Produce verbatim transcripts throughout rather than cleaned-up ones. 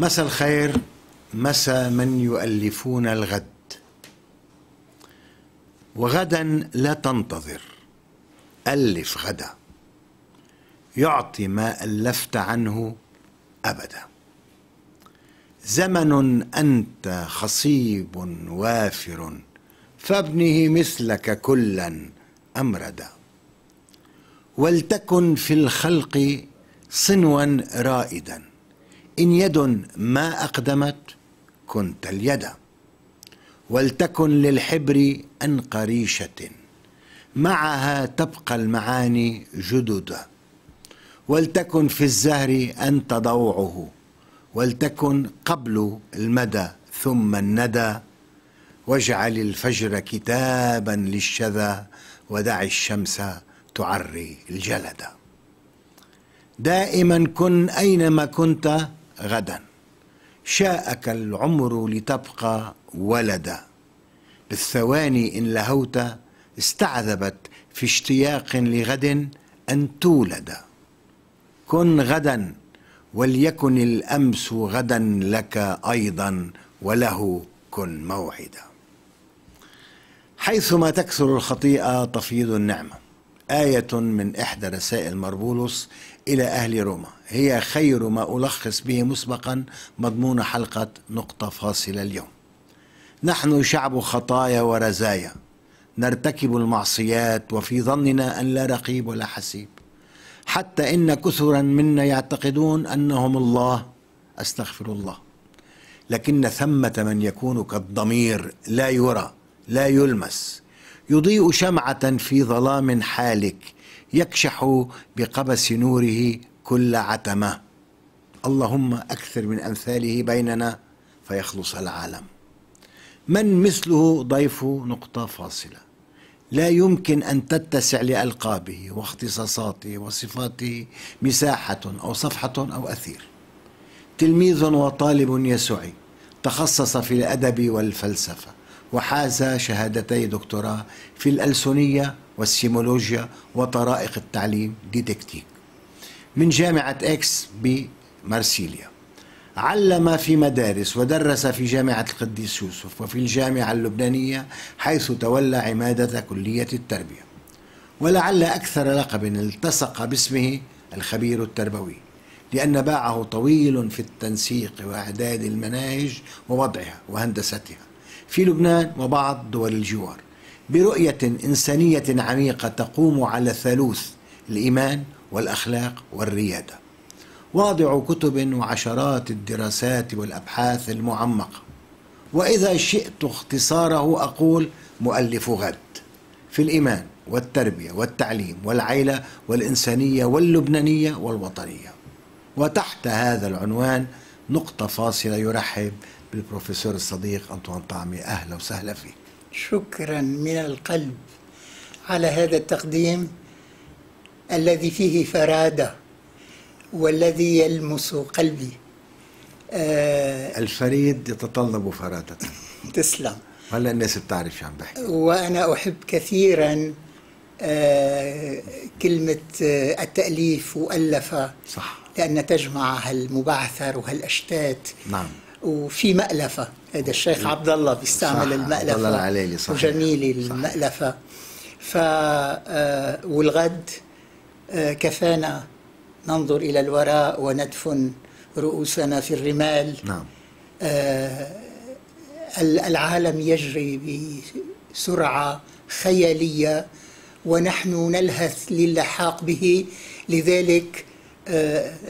مساء الخير، مساء من يؤلفون الغد. وغدا لا تنتظر، ألف غدا يعطي ما ألفت عنه أبدا. زمن أنت خصيب وافر، فابنه مثلك كلا أمردا. ولتكن في الخلق صنوا رائدا، إن يد ما أقدمت كنت اليد. ولتكن للحبر أن قريشة، معها تبقى المعاني جددا. ولتكن في الزهر أنت ضوعه، ولتكن قبل المدى ثم الندى. واجعل الفجر كتابا للشذا، ودع الشمس تعري الجلد. دائما كن أينما كنت غدا، شاءك العمر لتبقى ولدا. بالثواني إن لهوت استعذبت في اشتياق لغد أن تولد. كن غدا وليكن الأمس غدا لك أيضا، وله كن موعدا. حيثما تكثر الخطيئة تفيض النعمة، آية من إحدى رسائل مار بولس إلى أهل روما، هي خير ما ألخص به مسبقا مضمون حلقة نقطة فاصلة اليوم. نحن شعب خطايا ورزايا، نرتكب المعصيات وفي ظننا أن لا رقيب ولا حسيب، حتى إن كثرا منا يعتقدون أنهم الله، أستغفر الله. لكن ثمة من يكون كالضمير، لا يرى لا يلمس، يضيء شمعة في ظلام حالك، يكشح بقبس نوره كل عتمة. اللهم أكثر من أمثاله بيننا فيخلص العالم. من مثله ضيف نقطة فاصلة، لا يمكن أن تتسع لألقابه واختصاصاته وصفاته مساحة أو صفحة أو أثير. تلميذ وطالب يسوعي، تخصص في الأدب والفلسفة، وحاز شهادتي دكتوراه في الألسنية والسيمولوجيا وطرائق التعليم ديدكتيك من جامعة أكس بمرسيليا. علم في مدارس ودرس في جامعة القديس يوسف وفي الجامعة اللبنانية، حيث تولى عمادة كلية التربية. ولعل أكثر لقب التصق باسمه الخبير التربوي، لأن باعه طويل في التنسيق وإعداد المناهج ووضعها وهندستها في لبنان وبعض دول الجوار، برؤية إنسانية عميقة تقوم على ثالوث الإيمان والأخلاق والريادة. واضع كتب وعشرات الدراسات والأبحاث المعمقة، وإذا شئت اختصاره أقول مؤلف غد في الإيمان والتربية والتعليم والعيلة والإنسانية واللبنانية والوطنية. وتحت هذا العنوان نقطة فاصلة يرحب بالبروفيسور الصديق أنطوان طعمة. أهلا وسهلا فيك. شكرا من القلب على هذا التقديم الذي فيه فرادة والذي يلمس قلبي. آه الفريد يتطلب فرادة. تسلم. هلا الناس بتعرف شو عم بحكي. وأنا أحب كثيرا آه كلمة آه التأليف وألفة، صح، لأن تجمع هالمبعثر وهالأشتات. نعم. وفي مألفة، هذا الشيخ عبد الله بيستعمل المألفة، عبد الله العليلي، صح، وجميل المألفة. ف والغد كفانا ننظر إلى الوراء وندفن رؤوسنا في الرمال. نعم. العالم يجري بسرعة خيالية ونحن نلهث للحاق به. لذلك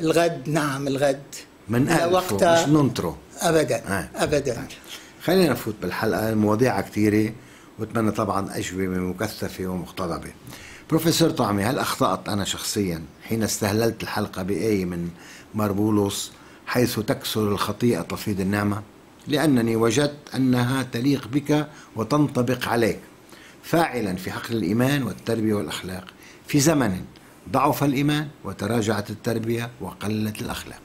الغد، نعم الغد من ألفه مش ننطره أبدا. آه. أبدا. آه. خلينا نفوت بالحلقة، المواضيع كثيرة واتمنى طبعا أجوبة مكثفة ومقتضبة. بروفيسور طعمة، هل أخطأت أنا شخصيا حين استهللت الحلقة بآية من مار بولس حيث تكسر الخطيئة تفيض النعمة؟ لأنني وجدت أنها تليق بك وتنطبق عليك، فاعلا في حقل الإيمان والتربية والأخلاق في زمن ضعف الإيمان وتراجعت التربية وقلت الأخلاق.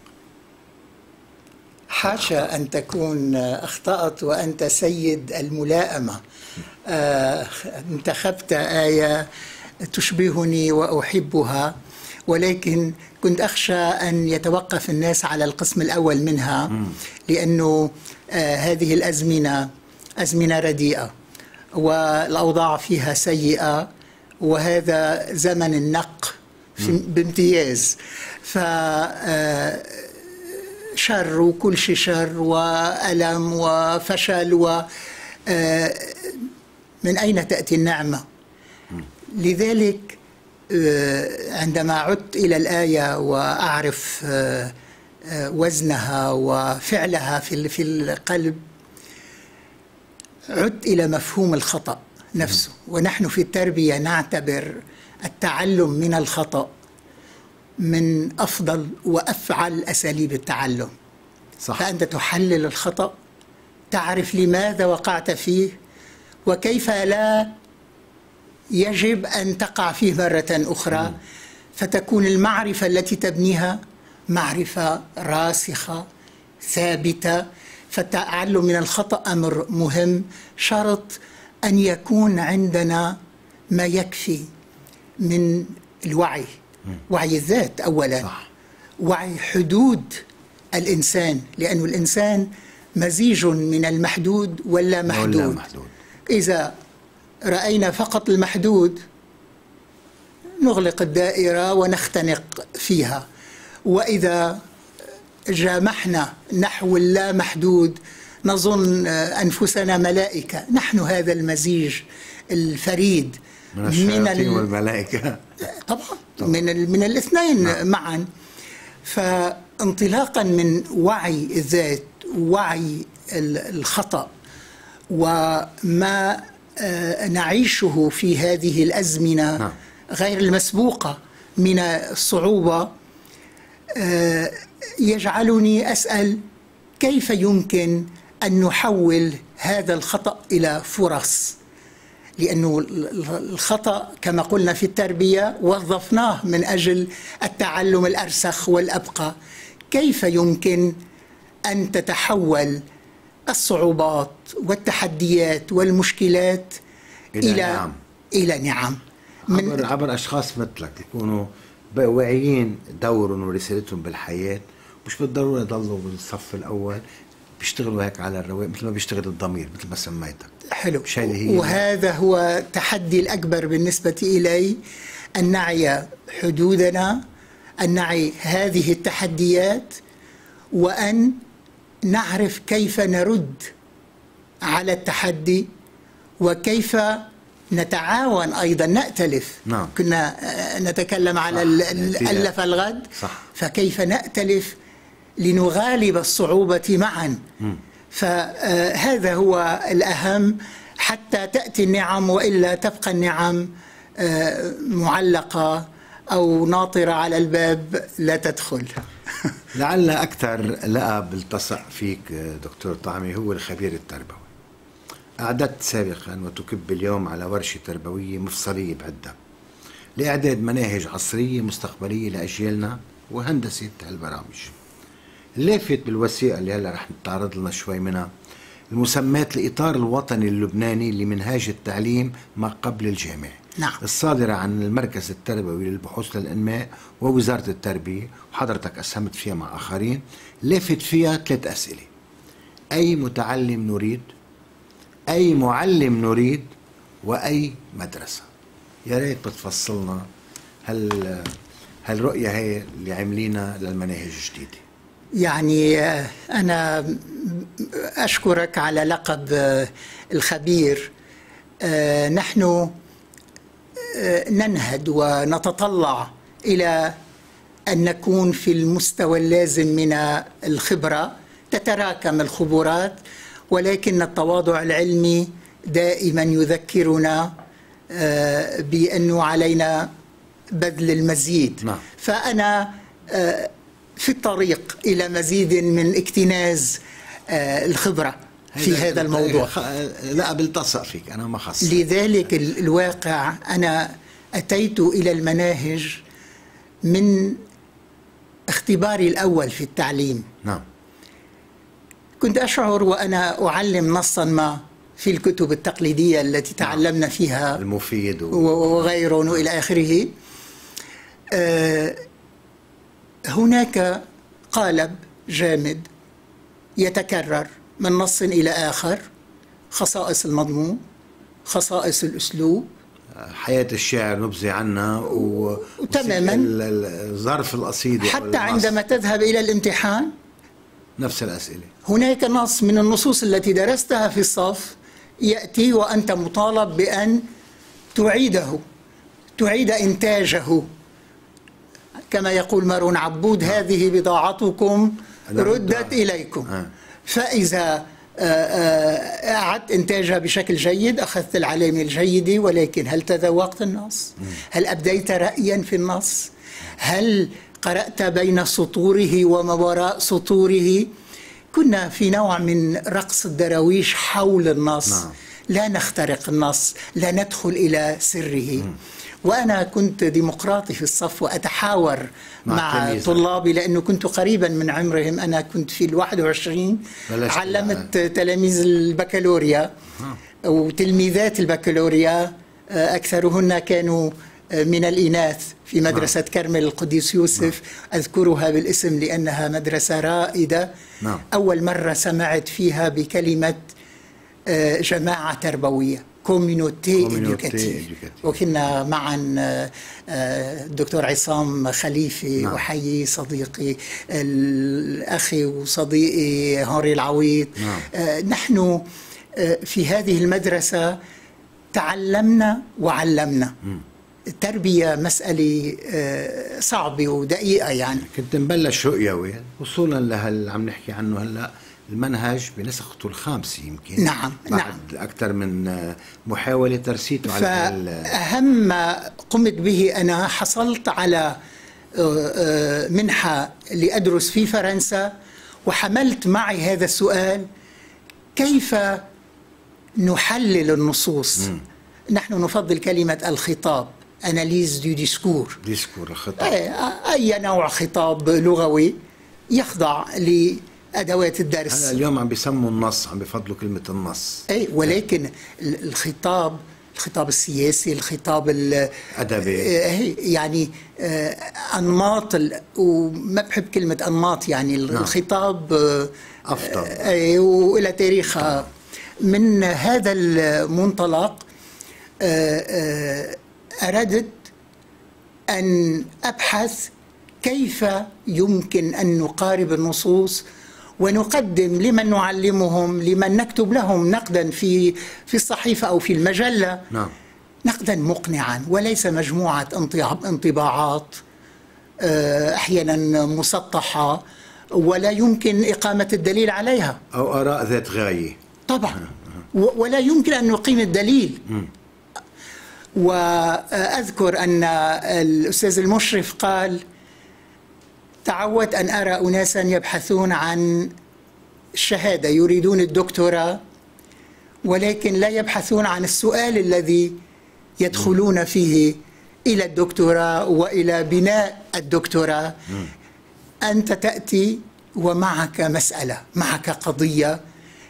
حاشا أن تكون أخطأت وأنت سيد الملائمة. انتخبت آية تشبهني وأحبها ولكن كنت أخشى أن يتوقف الناس على القسم الأول منها، لأنه هذه الأزمنة أزمنة رديئة والأوضاع فيها سيئة، وهذا زمن النق بامتياز، فشر وكل شيء شر وألم وفشل، ومن أين تأتي النعمة؟ لذلك عندما عدت إلى الآية وأعرف وزنها وفعلها في القلب، عدت إلى مفهوم الخطأ نفسه. ونحن في التربية نعتبر التعلم من الخطأ من أفضل وأفعل أساليب التعلم. صح. فأنت تحلل الخطأ، تعرف لماذا وقعت فيه وكيف لا يجب أن تقع فيه مرة أخرى، م. فتكون المعرفة التي تبنيها معرفة راسخة ثابتة. فالتعلم من الخطأ أمر مهم، شرط أن يكون عندنا ما يكفي من الوعي، وعي الذات أولا. صح. وعي حدود الإنسان، لأن الإنسان مزيج من المحدود واللا محدود. ولا محدود. إذا رأينا فقط المحدود نغلق الدائرة ونختنق فيها، وإذا جامحنا نحو اللا محدود نظن أنفسنا ملائكة. نحن هذا المزيج الفريد من الشياطين والملائكة طبعا، طبعا. من, من الاثنين. نعم. معا. فانطلاقا من وعي الذات، وعي الخطأ وما نعيشه في هذه الأزمنة. نعم. غير المسبوقة من الصعوبة، يجعلني أسأل كيف يمكن أن نحول هذا الخطأ إلى فرص، لأنه الخطأ كما قلنا في التربية وظفناه من أجل التعلم الأرسخ والأبقى. كيف يمكن أن تتحول الصعوبات والتحديات والمشكلات إلى, إلى نعم, إلى نعم. من عبر, عبر أشخاص مثلك يكونوا واعيين دورهم ورسالتهم بالحياة، مش بالضرورة يضلوا بالصف الأول، بيشتغلوا هيك على الرواق مثل ما بيشتغل الضمير، مثل ما سميتك. حلو. وهذا هو التحدي الأكبر بالنسبة إلي، أن نعي حدودنا، أن نعي هذه التحديات، وأن نعرف كيف نرد على التحدي وكيف نتعاون أيضا، نأتلف. نعم. كنا نتكلم على الألف الغد. صح. فكيف نأتلف لنغالب الصعوبة معا. م. فهذا هو الأهم حتى تأتي النعم، وإلا تبقى النعم معلقة أو ناطرة على الباب لا تدخل. لعل أكثر لقى بلتصق فيك دكتور طعمة هو الخبير التربوي. أعددت سابقا وتكب اليوم على ورشة تربوية مفصلية بعدة لإعداد مناهج عصرية مستقبلية لأجيالنا وهندسة هالبرامج. لافت بالوثيقة اللي هلا رح نتعرض لنا شوي منها المسمات الإطار الوطني اللبناني لمنهاج التعليم ما قبل الجامعي. نعم. الصادرة عن المركز التربوي للبحوث للإنماء ووزارة التربية، وحضرتك أسهمت فيها مع آخرين. لفت فيها ثلاث أسئلة: أي متعلم نريد؟ أي معلم نريد؟ وأي مدرسة؟ يا ريت بتفصلنا هال هالرؤية هي اللي عاملينها للمناهج الجديدة. يعني أنا أشكرك على لقب الخبير. نحن ننهد ونتطلع إلى أن نكون في المستوى اللازم من الخبرة. تتراكم الخبرات، ولكن التواضع العلمي دائما يذكرنا بأنه علينا بذل المزيد. نعم. فأنا في الطريق إلى مزيد من اكتناز الخبرة في هذا الموضوع. لا بلتصق فيك أنا ما خص. لذلك الواقع أنا أتيت إلى المناهج من اختباري الأول في التعليم. نعم. كنت أشعر وأنا أعلم نصا ما في الكتب التقليدية التي تعلمنا فيها المفيد و... وغيره إلى آخره، هناك قالب جامد يتكرر من نص إلى آخر، خصائص المضمون، خصائص الأسلوب. حياة الشاعر نبذي عنها و... وتماما الظرف القصيدة، حتى عندما تذهب إلى الامتحان نفس الأسئلة. هناك نص من النصوص التي درستها في الصف يأتي وأنت مطالب بأن تعيده، تعيد إنتاجه، كما يقول مارون عبود: هذه بضاعتكم ردت إليكم. ها. فإذا أعدت إنتاجها بشكل جيد أخذت العلامة الجيدة، ولكن هل تذوقت النص؟ هل أبديت رأيا في النص؟ هل قرأت بين سطوره وما وراء سطوره؟ كنا في نوع من رقص الدراويش حول النص. نعم. لا نخترق النص، لا ندخل إلى سره. م. وأنا كنت ديمقراطي في الصف وأتحاور مع, مع طلابي، لأنه كنت قريبا من عمرهم. أنا كنت في الواحد وعشرين علمت آه. تلاميذ البكالوريا آه. وتلميذات البكالوريا، أكثرهن كانوا من الإناث، في مدرسة آه. كرمل القديس يوسف. آه. أذكرها بالاسم لأنها مدرسة رائدة. آه. أول مرة سمعت فيها بكلمة جماعة تربوية، كوميونيتي إدوكاتيف، وكنا معا الدكتور عصام خليفي، أحيي صديقي الأخي وصديقي هنري العويط. نحن في هذه المدرسة تعلمنا وعلمنا. م. التربية مسألة صعبة ودقيقة. يعني كنت نبلش رؤيوي وصولا لهل عم نحكي عنه هلأ، المنهج بنسخته الخامسة يمكن. نعم بعد نعم. أكثر من محاولة ترسيته. على أهم ما قمت به أنا، حصلت على منحة لأدرس في فرنسا، وحملت معي هذا السؤال: كيف نحلل النصوص؟ م. نحن نفضل كلمة الخطاب، أناليز دو ديسكور، ديسكور الخطاب، أي نوع خطاب لغوي يخضع ل أدوات الدرس. هلا اليوم عم بيسموا النص، عم بيفضلوا كلمة النص. أي ولكن الخطاب، الخطاب السياسي، الخطاب الأدبي، يعني أنماط، وما بحب كلمة أنماط، يعني الخطاب أفضل أي وإلى تاريخها. من هذا المنطلق أردت أن أبحث كيف يمكن أن نقارب النصوص ونقدم لمن نعلمهم، لمن نكتب لهم نقدا في في الصحيفة أو في المجلة، نعم، نقدا مقنعا، وليس مجموعة انطباعات أحيانا مسطحة ولا يمكن إقامة الدليل عليها، أو آراء ذات غاية طبعا ولا يمكن أن نقيم الدليل. وأذكر أن الأستاذ المشرف قال: تعودت أن أرى أناسا يبحثون عن الشهادة، يريدون الدكتوراه، ولكن لا يبحثون عن السؤال الذي يدخلون فيه إلى الدكتوراه وإلى بناء الدكتوراه. أنت تأتي ومعك مسألة، معك قضية،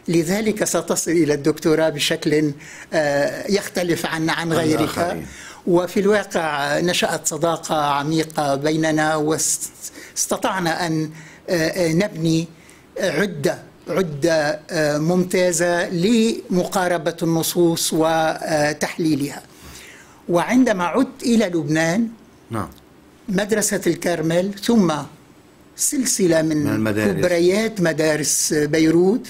لذلك ستصل إلى الدكتوراه بشكل يختلف عن عن غيرك. وفي الواقع نشأت صداقة عميقة بيننا، واستطعنا أن نبني عدة عدة ممتازة لمقاربة النصوص وتحليلها. وعندما عدت إلى لبنان، مدرسة الكرمل ثم سلسلة من كبريات مدارس بيروت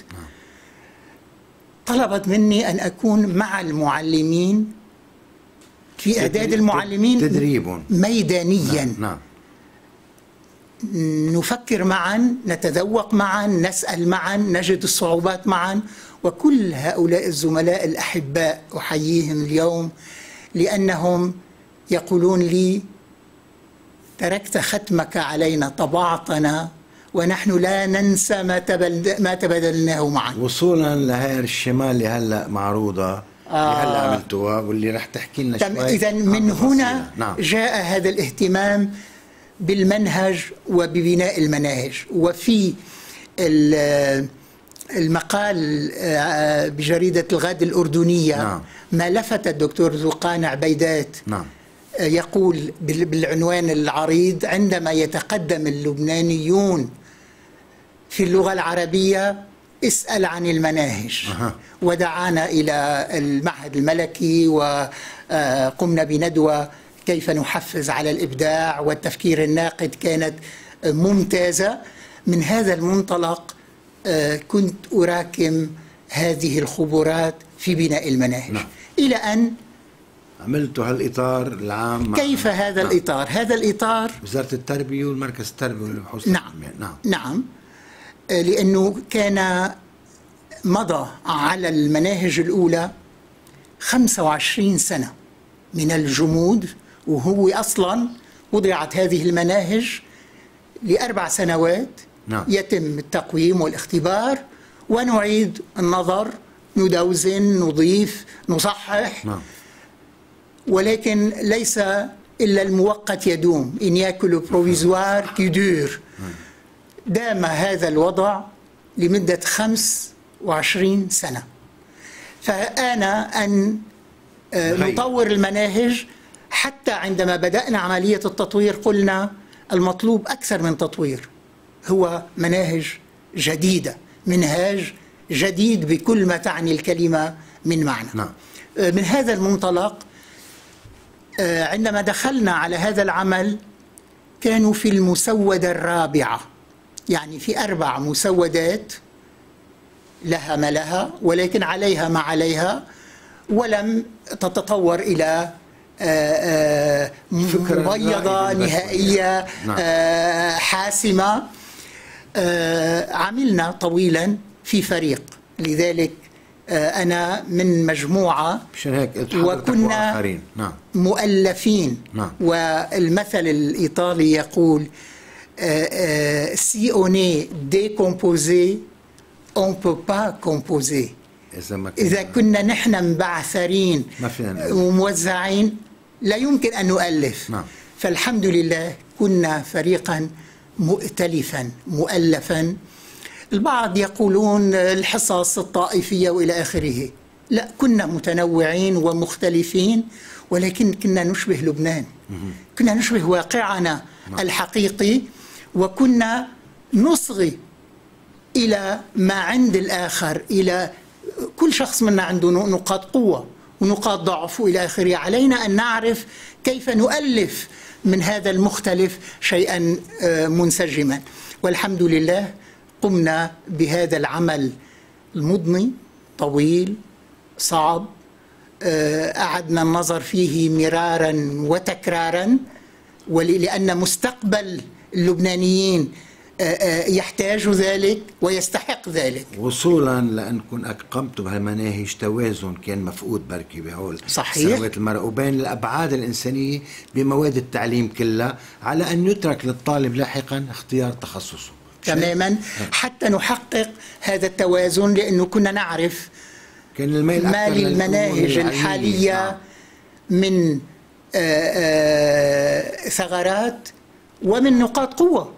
طلبت مني أن أكون مع المعلمين في إعداد المعلمين تدريب ميدانيا. نعم. نفكر معا، نتذوق معا، نسأل معا، نجد الصعوبات معا. وكل هؤلاء الزملاء الأحباء أحييهم اليوم، لأنهم يقولون لي: تركت ختمك علينا، طبعتنا، ونحن لا ننسى ما ما تبادلناه معا. وصولا لهاي الشمال اللي هلأ معروضة، آه اللي هلا عملتوها واللي رح تحكي لنا شوي. إذا من هنا نعم. جاء هذا الاهتمام بالمنهج وببناء المناهج. وفي المقال بجريدة الغد الأردنية، نعم، ما لفت الدكتور ذوقان عبيدات، نعم، يقول بالعنوان العريض: عندما يتقدم اللبنانيون في اللغة العربية اسأل عن المناهج. أه. ودعانا إلى المعهد الملكي وقمنا بندوة كيف نحفز على الإبداع والتفكير الناقد، كانت ممتازة. من هذا المنطلق كنت أراكم هذه الخبرات في بناء المناهج. نعم. إلى أن عملت هالإطار العام. كيف هذا؟ نعم. الإطار، هذا الإطار وزارة التربية والمركز التربوي والبحوث. نعم. نعم نعم، لأنه كان مضى على المناهج الأولى خمسة وعشرين سنة من الجمود، وهو أصلا وضعت هذه المناهج لأربع سنوات. نعم. يتم التقويم والاختبار ونعيد النظر، ندوزن، نضيف، نصحح. نعم. ولكن ليس إلا المؤقت يدوم، إن يأكل بروفيزوار كيدور. دام هذا الوضع لمدة خمس وعشرين سنة، فآنا أن نطور المناهج. حتى عندما بدأنا عملية التطوير قلنا المطلوب أكثر من تطوير، هو مناهج جديدة، منهاج جديد بكل ما تعني الكلمة من معنى. نعم. من هذا المنطلق عندما دخلنا على هذا العمل كانوا في المسودة الرابعة، يعني في أربع مسودات لها ما لها ولكن عليها ما عليها، ولم تتطور إلى مبيضة نهائية حاسمة. عملنا طويلا في فريق، لذلك أنا من مجموعة وكنا مؤلفين. والمثل الإيطالي يقول: si on est décomposé on ne peut pas composer. إذا كنا نحن مبعثرين وموزعين لا يمكن أن نؤلف. نعم. فالحمد لله كنا فريقا مؤتلفا مؤلفا. البعض يقولون الحصص الطائفية وإلى آخره، لا، كنا متنوعين ومختلفين، ولكن كنا نشبه لبنان، كنا نشبه واقعنا الحقيقي، وكنا نصغي إلى ما عند الآخر، إلى كل شخص منا عنده نقاط قوة ونقاط ضعف وإلى آخره. علينا أن نعرف كيف نؤلف من هذا المختلف شيئا منسجما، والحمد لله قمنا بهذا العمل المضني طويل صعب، أعدنا النظر فيه مرارا وتكرارا، ولأن مستقبل اللبنانيين يحتاج ذلك ويستحق ذلك. وصولا لأنكم أقمتم هالمناهج توازن كان مفقود بركي بهول السنوات المرأة وبين الأبعاد الإنسانية بمواد التعليم كلها، على أن يترك للطالب لاحقا اختيار تخصصه تماما حتى نحقق هذا التوازن، لأنه كنا نعرف كان الميل ما للمناهج الحالية من ثغرات ومن نقاط قوة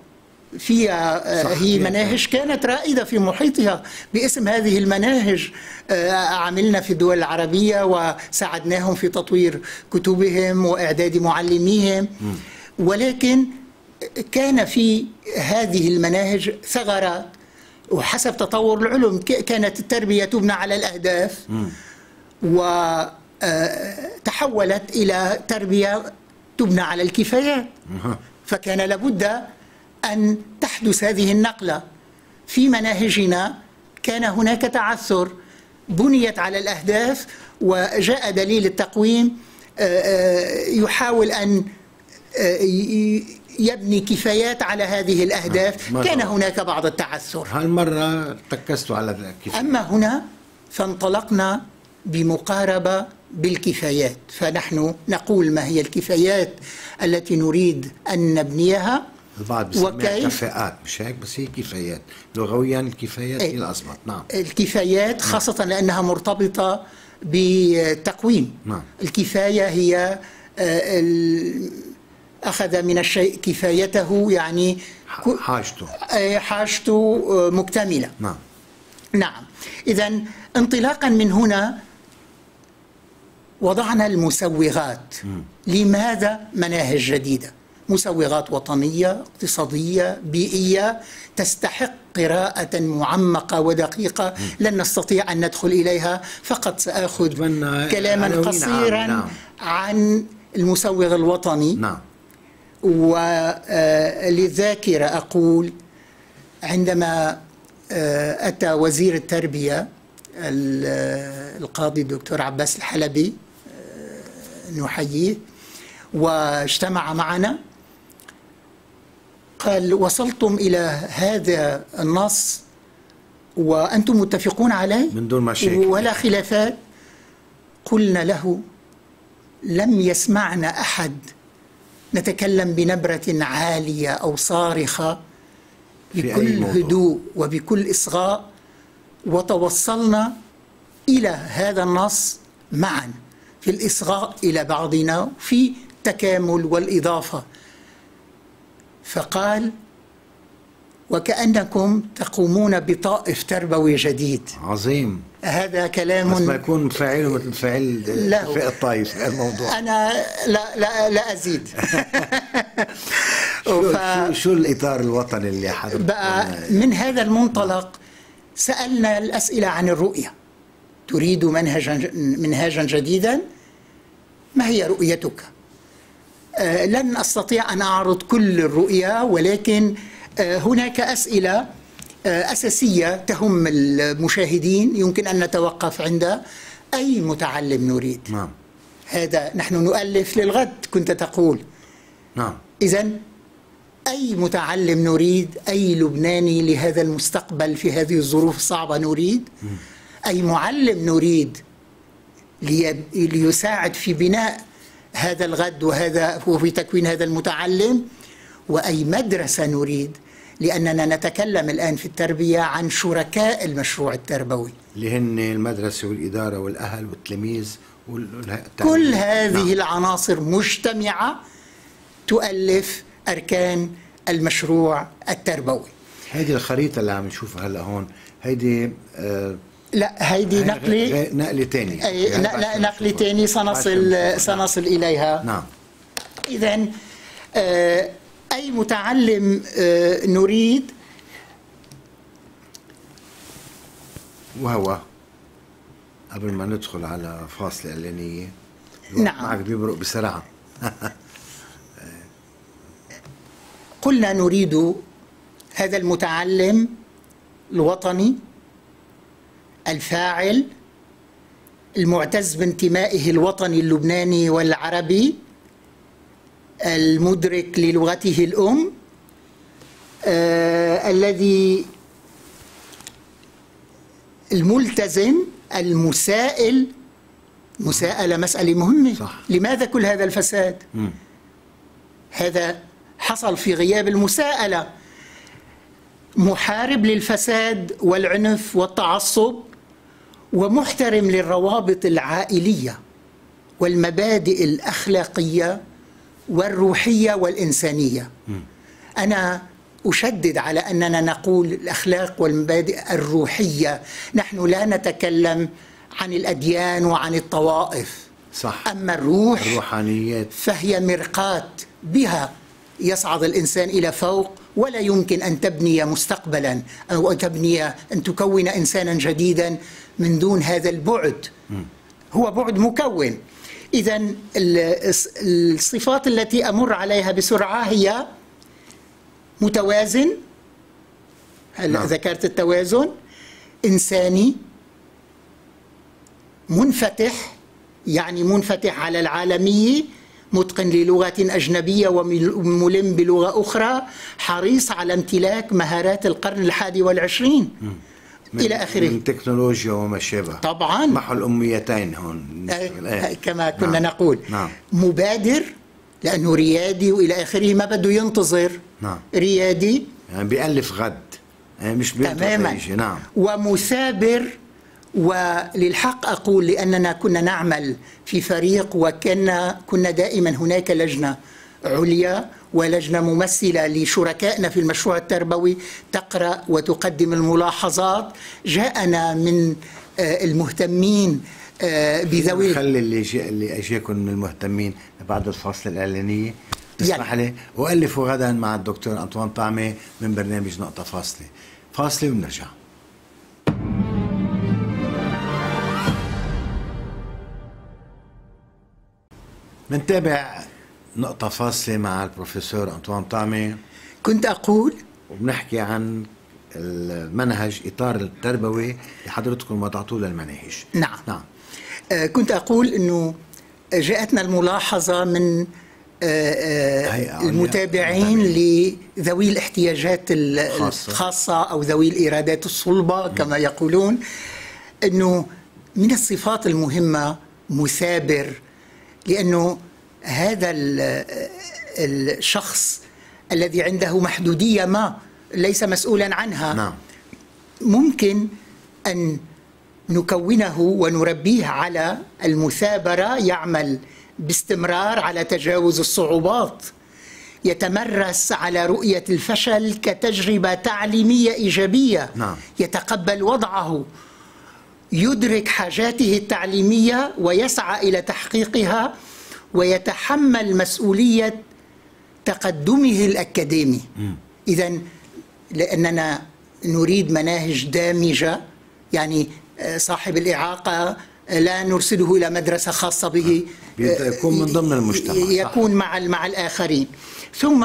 فيها. هي مناهج كانت رائدة في محيطها باسم هذه المناهج، عملنا في الدول العربية وساعدناهم في تطوير كتبهم وإعداد معلميهم، ولكن كان في هذه المناهج ثغرات. وحسب تطور العلم كانت التربية تبنى على الأهداف وتحولت إلى تربية تبنى على الكفايات، فكان لابد أن تحدث هذه النقلة في مناهجنا. كان هناك تعثر، بنيت على الأهداف وجاء دليل التقويم يحاول أن يبني كفايات على هذه الأهداف. كان هناك بعض التعثر، هالمرة تركزت على الكفايات، أما هنا فانطلقنا بمقاربة بالكفايات. فنحن نقول ما هي الكفايات التي نريد أن نبنيها. البعض بيسميها كفاءات، مش هيك؟ بس هي كفايات لغويا، الكفايات هي الأصمت. نعم. الكفايات خاصة لأنها مرتبطة بالتقويم. نعم. الكفاية هي أخذ من الشيء كفايته، يعني حاجته حاجته مكتملة. نعم نعم. إذن انطلاقا من هنا وضعنا المسوغات. لماذا؟ مناهج جديدة، مسوغات وطنية، اقتصادية، بيئية، تستحق قراءة معمقة ودقيقة لن نستطيع أن ندخل إليها. فقط سأخذ كلاما قصيرا عن المسوغ الوطني. وللذاكرة أقول عندما أتى وزير التربية القاضي الدكتور عباس الحلبي نحييه واجتمع معنا، قال وصلتم إلى هذا النص وأنتم متفقون عليه من دون مشاكل ولا خلافات. قلنا له لم يسمعنا أحد نتكلم بنبرة عالية أو صارخة، بكل هدوء وبكل إصغاء، وتوصلنا إلى هذا النص معا في الإصغاء إلى بعضنا في التكامل والإضافة. فقال وكأنكم تقومون بطائف تربوي جديد. عظيم. هذا كلام بس ما يكون فاعله مثل فاعل فئة الطائف. الموضوع أنا لا لا لا أزيد. شو, ف... شو الإطار الوطني اللي حضرتك بقى من هذا المنطلق؟ سألنا الأسئلة عن الرؤية، تريد منهجا منهجا جديدا، ما هي رؤيتك؟ آه لن أستطيع أن أعرض كل الرؤية، ولكن آه هناك أسئلة آه أساسية تهم المشاهدين يمكن أن نتوقف عند أي متعلم نريد. نعم. هذا نحن نؤلف للغد كنت تقول. نعم. إذا أي متعلم نريد، أي لبناني لهذا المستقبل في هذه الظروف الصعبة نريد، أي معلم نريد ليساعد في بناء هذا الغد وهذا وفي تكوين هذا المتعلم، وأي مدرسة نريد، لأننا نتكلم الآن في التربية عن شركاء المشروع التربوي اللي هن المدرسة والإدارة والأهل والتلميذ والتعليم. كل هذه نعم. العناصر مجتمعة تؤلف أركان المشروع التربوي. هيدي الخريطة اللي عم نشوفها هلا هون، هيدي آه لا هيدي نقلة نقلة ثانية، نقلة ثانية سنصل سنصل إليها. نعم. إذا آه أي متعلم آه نريد، وهو قبل ما ندخل على فاصلة إعلانية. نعم. معك بيمرق بسرعة. قلنا نريد هذا المتعلم الوطني الفاعل المعتز بانتمائه الوطني اللبناني والعربي، المدرك للغته الأم، آه، الذي الملتزم المسائل. مساءلة مسألة مهمة. صح. لماذا كل هذا الفساد؟ م. هذا حصل في غياب المساءلة. محارب للفساد والعنف والتعصب، ومحترم للروابط العائلية والمبادئ الأخلاقية والروحية والإنسانية. أنا أشدد على أننا نقول الأخلاق والمبادئ الروحية، نحن لا نتكلم عن الأديان وعن الطوائف. صح. أما الروح الروحانيات فهي مرقاة، بها يصعد الإنسان إلى فوق، ولا يمكن أن تبني مستقبلا أو أن تبني أن تكون إنسانا جديدا من دون هذا البعد. هو بعد مكون. إذا الصفات التي أمر عليها بسرعة هي متوازن، هلا ذكرت التوازن، إنساني، منفتح يعني منفتح على العالمية، متقن للغة أجنبية وملم بلغة أخرى، حريص على امتلاك مهارات القرن الحادي والعشرين إلى آخره، من تكنولوجيا وما شابه. طبعا محو الأميتين هون آه كما كنا نعم. نقول نعم. مبادر لأنه ريادي وإلى آخره، ما بده ينتظر. نعم. ريادي يعني بيألف غد يعني مش تماما. نعم. ومثابر. وللحق أقول لأننا كنا نعمل في فريق، وكنا كنا دائما هناك لجنة عليا ولجنة ممثلة لشركائنا في المشروع التربوي تقرأ وتقدم الملاحظات. جاءنا من المهتمين بذوي. خلي اللي اللي اجاكم من المهتمين بعد الفاصل الاعلانيه تسمح لي، والفوا غدا مع الدكتور أنطوان طعمة من برنامج نقطه فاصله. فاصله وبنرجع. منتابع نقطه فاصله مع البروفيسور أنطوان طعمة. كنت اقول وبنحكي عن المنهج، اطار التربوي اللي حضرتكم وضعتوه للمناهج. نعم نعم آه كنت اقول انه جاءتنا الملاحظه من آه آه المتابعين لذوي الاحتياجات الخاصه او ذوي الارادات الصلبه كما يقولون، انه من الصفات المهمه مثابر، لانه هذا الشخص الذي عنده محدوديه ما ليس مسؤولا عنها، نعم، ممكن أن نكونه ونربيه على المثابرة، يعمل باستمرار على تجاوز الصعوبات، يتمرس على رؤية الفشل كتجربة تعليمية إيجابية، نعم، يتقبل وضعه، يدرك حاجاته التعليمية ويسعى إلى تحقيقها، ويتحمل مسؤولية تقدمه الأكاديمي. إذن لأننا نريد مناهج دامجة، يعني صاحب الإعاقة لا نرسله إلى مدرسة خاصة به، يكون من ضمن المجتمع، يكون مع مع الآخرين. ثم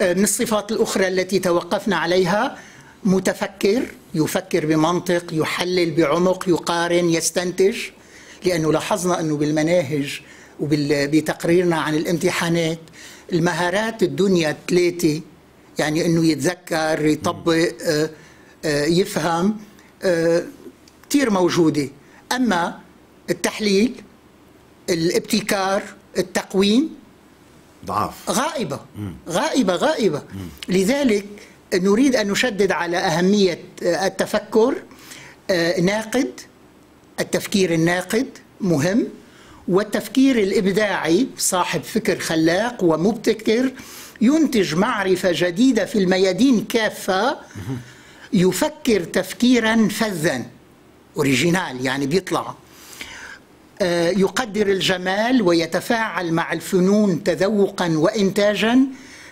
من الصفات الأخرى التي توقفنا عليها، متفكر، يفكر بمنطق، يحلل بعمق، يقارن، يستنتج، لأنه لاحظنا أنه بالمناهج وبتقريرنا عن الامتحانات المهارات الدنيا ثلاثة، يعني انه يتذكر، يطبق، آآ آآ يفهم، آآ كتير موجودة. اما التحليل، الابتكار، التقويم ضعف، غائبة غائبة غائبة. لذلك نريد ان نشدد على اهمية التفكر ناقد، التفكير الناقد مهم، والتفكير الابداعي، صاحب فكر خلاق ومبتكر، ينتج معرفة جديدة في الميادين كافة، يفكر تفكيرا فذا أوريجينال، يعني بيطلع، يقدر الجمال ويتفاعل مع الفنون تذوقا وإنتاجا،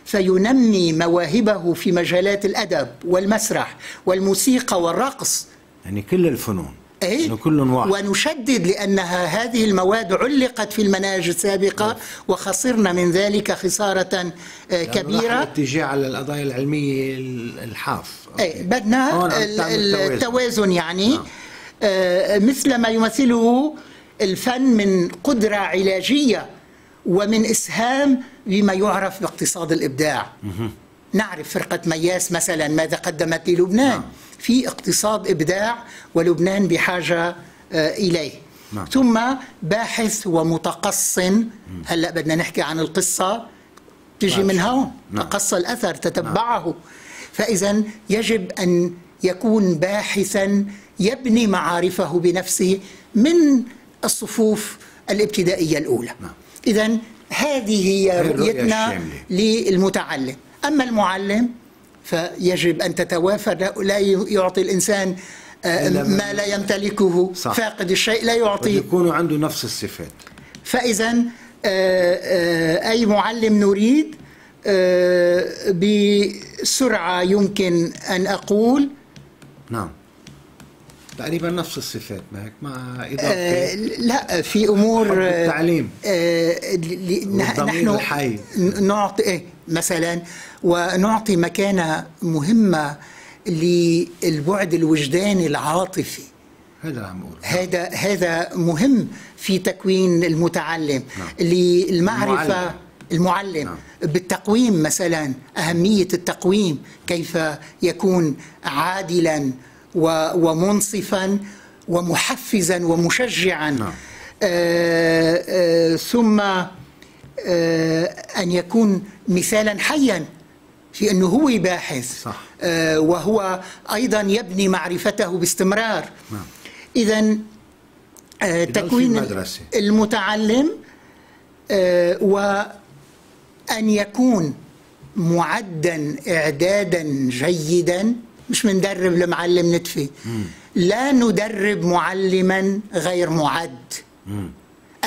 فينمي مواهبه في مجالات الأدب والمسرح والموسيقى والرقص، يعني كل الفنون، إيه؟ ونشدد لأنها هذه المواد علقت في المناهج السابقة وخسرنا من ذلك خسارة كبيرة، يعني الاتجاه على القضايا العلمية الحاف، إيه؟ بدنا التوازن، يعني آه مثل ما يمثله الفن من قدرة علاجية ومن إسهام بما يعرف باقتصاد الإبداع. مه. نعرف فرقة مياس مثلا ماذا قدمت للبنان، نعم، في اقتصاد إبداع، ولبنان بحاجة إليه، نعم. ثم باحث ومتقصن، هلأ بدنا نحكي عن القصة تجي من هون، نعم، قصة الأثر تتبعه، نعم. فإذا يجب أن يكون باحثا يبني معارفه بنفسه من الصفوف الابتدائية الأولى، نعم. إذا هذه هي رؤيتنا للمتعلم. أما المعلم فيجب أن تتوافر، لا يعطي الإنسان ما لا يمتلكه، صح. فاقد الشيء لا يعطي، يكون عنده نفس الصفات. فإذا أي معلم نريد، بسرعة يمكن أن أقول، نعم، تقريبا نفس الصفات معك مع إضافة آه لا في أمور التعليم، آه نحن الحي. نعطي مثلا ونعطي مكانة مهمة للبعد الوجداني العاطفي، هذا عم أقول، هذا هذا مهم في تكوين المتعلم، نعم. للمعرفة المعلم, المعلم. نعم. بالتقويم مثلا، أهمية التقويم، كيف يكون عادلا ومنصفا ومحفزا ومشجعا، نعم. آآ آآ ثم آآ أن يكون مثالا حيا في أنه هو باحث، صح. وهو أيضا يبني معرفته باستمرار، نعم. إذن تكوين المتعلم، وأن يكون معدا إعدادا جيدا مش مندرب لمعلم ندفي. مم. لا ندرب معلما غير معد. مم.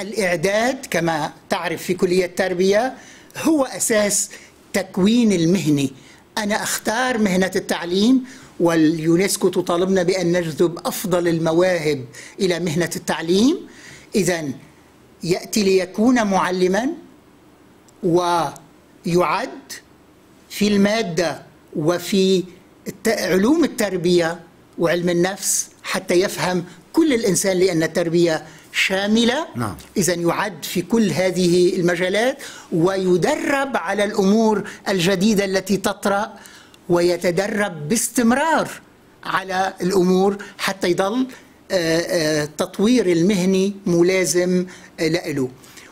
الإعداد كما تعرف في كلية التربية هو أساس تكوين المهني. أنا أختار مهنة التعليم، واليونسكو تطالبنا بأن نجذب أفضل المواهب إلى مهنة التعليم. إذن يأتي ليكون معلما ويعد في المادة وفي علوم التربية وعلم النفس حتى يفهم كل الإنسان، لأن التربية شاملة. نعم. إذن يعد في كل هذه المجالات ويدرب على الأمور الجديدة التي تطرأ، ويتدرب باستمرار على الأمور حتى يضل التطوير المهني ملازم له.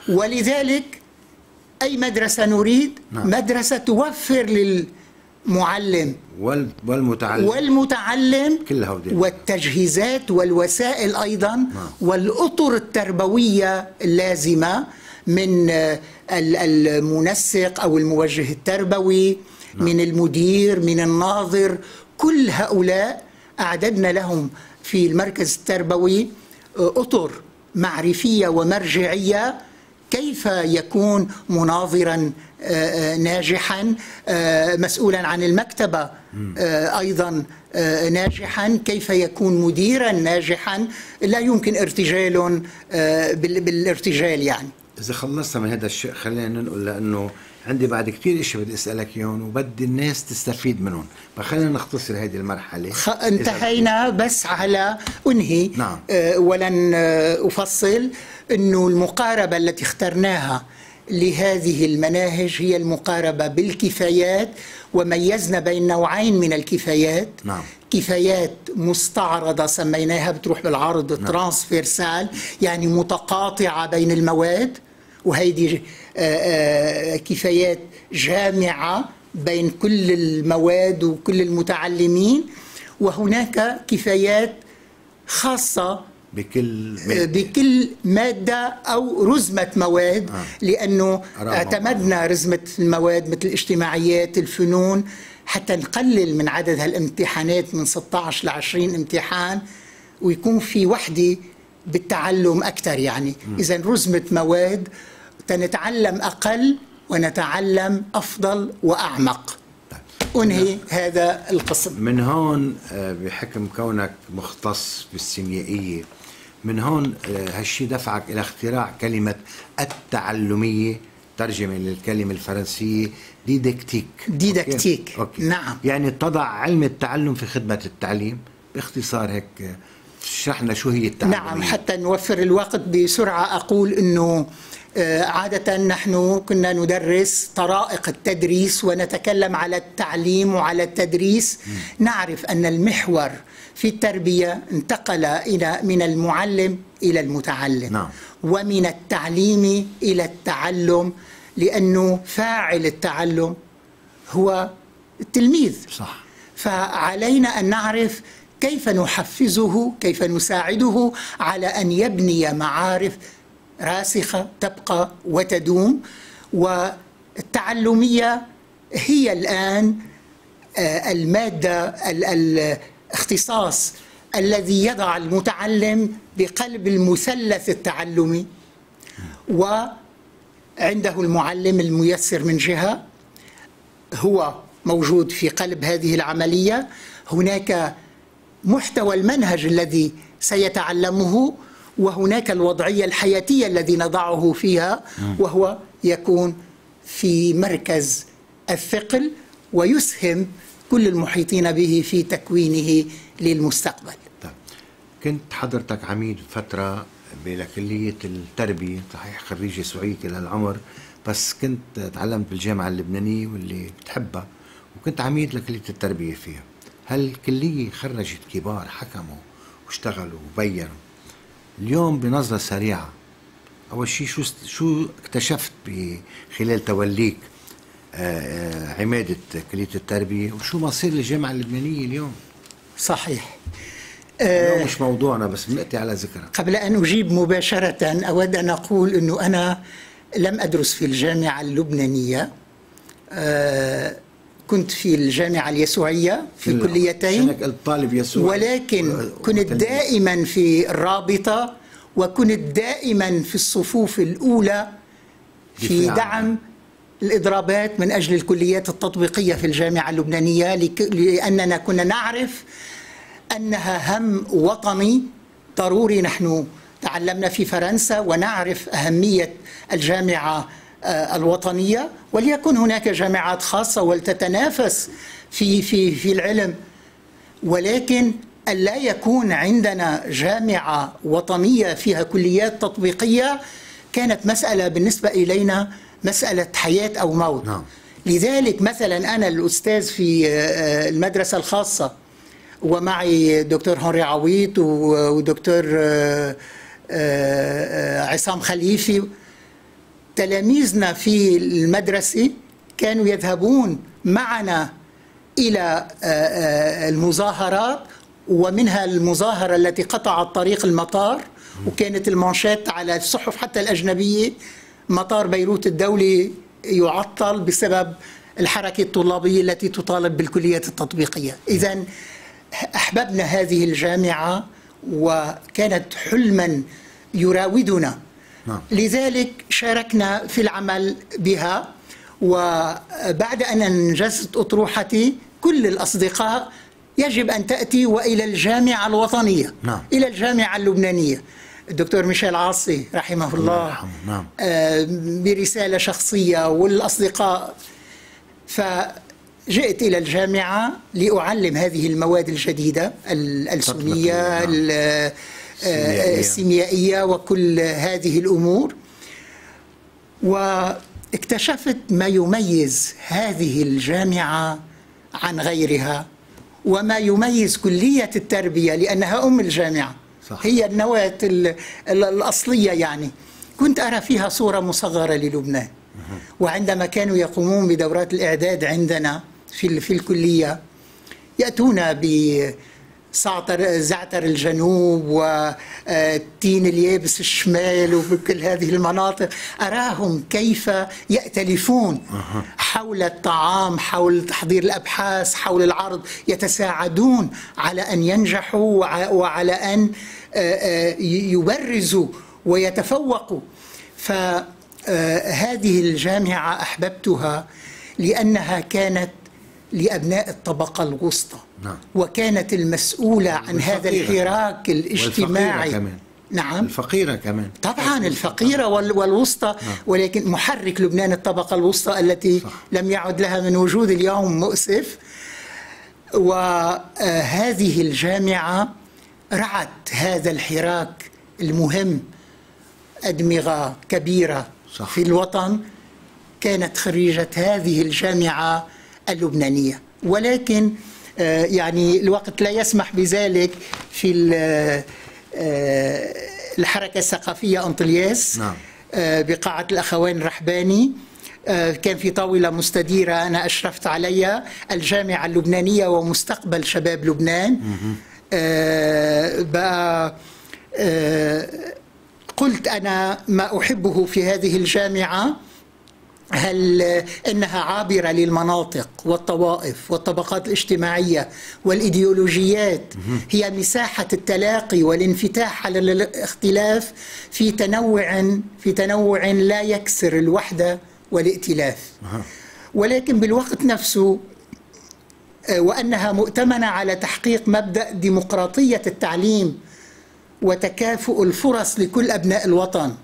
ولذلك أي مدرسة نريد، نعم، مدرسة توفر للمعلم والمتعلم والمتعلم والتجهيزات والوسائل أيضا، نعم، والأطر التربوية اللازمة من المنسق أو الموجه التربوي، نعم، من المدير، من الناظر. كل هؤلاء أعددنا لهم في المركز التربوي أطر معرفية ومرجعية، كيف يكون مناظرا ناجحا، مسؤولا عن المكتبة أيضا ناجحا، كيف يكون مديرا ناجحا، لا يمكن ارتجال بالارتجال. يعني إذا خلصنا من هذا الشيء خلينا ننقل، لأنه عندي بعد كثير اشي بدي اسالك اياهم وبدي الناس تستفيد منهم، فخلينا نختصر هذه المرحله. خ... انتهينا بس على انهي. نعم. أه ولن افصل انه المقاربه التي اخترناها لهذه المناهج هي المقاربه بالكفايات، وميزنا بين نوعين من الكفايات. نعم. كفايات مستعرضه سميناها، بتروح بالعرض الترانسفيرسال، يعني متقاطعه بين المواد، وهيدي كفايات جامعة بين كل المواد وكل المتعلمين. وهناك كفايات خاصة بكل مادة, بكل مادة أو رزمة مواد، آه. لأنه اعتمدنا رزمة المواد مثل الاجتماعيات، الفنون، حتى نقلل من عدد هالامتحانات من ستة عشر ل عشرين امتحان، ويكون في وحدة بالتعلم أكثر. يعني إذا رزمة مواد نتعلم أقل ونتعلم أفضل وأعمق. طيب. أنهي هذا القسم. من هون بحكم كونك مختص بالسيميائية، من هون هالشي دفعك إلى اختراع كلمة التعلمية، ترجمة للكلمة الفرنسية ديدكتيك. ديدكتيك. أوكي. أوكي. نعم. يعني تضع علم التعلم في خدمة التعليم، باختصار هيك شرحنا شو هي التعلمية. نعم، حتى نوفر الوقت بسرعة أقول إنه عادة نحن كنا ندرس طرائق التدريس ونتكلم على التعليم وعلى التدريس. م. نعرف أن المحور في التربية انتقل إلى من المعلم إلى المتعلم. نعم. ومن التعليم إلى التعلم، لأنه فاعل التعلم هو التلميذ. صح. فعلينا أن نعرف كيف نحفزه، كيف نساعده على أن يبني معارف راسخة تبقى وتدوم. والتعلمية هي الآن المادة الاختصاص الذي يضع المتعلم بقلب المثلث التعلمي، وعنده المعلم الميسر من جهة، هو موجود في قلب هذه العملية. هناك محتوى المنهج الذي سيتعلمه، وهناك الوضعية الحياتية الذي نضعه فيها، وهو يكون في مركز الثقل ويسهم كل المحيطين به في تكوينه للمستقبل. طيب. كنت حضرتك عميد فترة بكلية التربية، صحيح خريجة سعيدة للعمر، بس كنت تعلمت بالجامعة اللبنانية واللي بتحبها، وكنت عميد لكلية التربية فيها. هالكلية خرجت كبار حكموا واشتغلوا وبينوا. اليوم بنظرة سريعة، أول شيء شو شو اكتشفت خلال توليك عمادة كلية التربية، وشو مصير الجامعة اللبنانية اليوم؟ صحيح. اليوم مش موضوعنا بس بنأتي على ذكرى. قبل أن أجيب مباشرة أود أن أقول أنه أنا لم أدرس في الجامعة اللبنانية، كنت في الجامعة اليسوعية في كليتين، الطالب يسوع، ولكن كنت دائما في الرابطة، وكنت دائما في الصفوف الأولى في دعم الإضرابات من أجل الكليات التطبيقية في الجامعة اللبنانية، لأننا كنا نعرف أنها هم وطني ضروري. نحن تعلمنا في فرنسا ونعرف أهمية الجامعة الوطنية، وليكن هناك جامعات خاصة ولتتنافس في في في العلم، ولكن ألا يكون عندنا جامعة وطنية فيها كليات تطبيقية كانت مسألة بالنسبة إلينا مسألة حياة أو موت. نعم. لذلك مثلا أنا الأستاذ في المدرسة الخاصة، ومعي دكتور هنري عويط ودكتور عصام خليفي، تلاميذنا في المدرسة كانوا يذهبون معنا إلى المظاهرات، ومنها المظاهرة التي قطعت طريق المطار، وكانت المانشات على الصحف حتى الأجنبية مطار بيروت الدولي يعطل بسبب الحركة الطلابية التي تطالب بالكليات التطبيقية. إذن أحببنا هذه الجامعة وكانت حلما يراودنا، لذلك شاركنا في العمل بها. وبعد أن أنجزت أطروحتي كل الأصدقاء يجب أن تأتي وإلى الجامعة الوطنية، نعم. إلى الجامعة اللبنانية. الدكتور ميشيل عاصي رحمه الله، نعم. آه برسالة شخصية والأصدقاء، فجئت إلى الجامعة لأعلم هذه المواد الجديدة الألسنية، نعم. السيميائية وكل هذه الأمور، واكتشفت ما يميز هذه الجامعة عن غيرها وما يميز كلية التربية، لأنها أم الجامعة، صح. هي النواة الأصلية. يعني كنت أرى فيها صورة مصغرة للبنان، وعندما كانوا يقومون بدورات الإعداد عندنا في في الكلية يأتونا ب زعتر زعتر الجنوب والتين اليابس الشمال وكل هذه المناطق، أراهم كيف يأتلفون حول الطعام، حول تحضير الأبحاث، حول العرض، يتساعدون على أن ينجحوا وعلى أن يبرزوا ويتفوقوا. فهذه الجامعة أحببتها لأنها كانت لأبناء الطبقة الوسطى، نعم. وكانت المسؤولة عن هذا الحراك الاجتماعي، كمان. نعم، الفقيرة كمان طبعا، الفقيرة والوسطى، نعم. ولكن محرك لبنان الطبقة الوسطى التي، صح. لم يعد لها من وجود اليوم، مؤسف. وهذه الجامعة رعت هذا الحراك المهم. أدمغة كبيرة، صح. في الوطن كانت خريجة هذه الجامعة اللبنانية، ولكن يعني الوقت لا يسمح بذلك. في الحركة الثقافية أنطلياس، نعم. بقاعة الأخوان الرحباني، كان في طاولة مستديرة أنا أشرفت عليها، الجامعة اللبنانية ومستقبل شباب لبنان. بقى قلت أنا ما أحبه في هذه الجامعة هل إنها عابرة للمناطق والطوائف والطبقات الاجتماعية والإيديولوجيات، هي مساحة التلاقي والانفتاح على الاختلاف في تنوع في تنوع لا يكسر الوحدة والائتلاف، ولكن بالوقت نفسه وأنها مؤتمنة على تحقيق مبدأ ديمقراطية التعليم وتكافؤ الفرص لكل أبناء الوطن،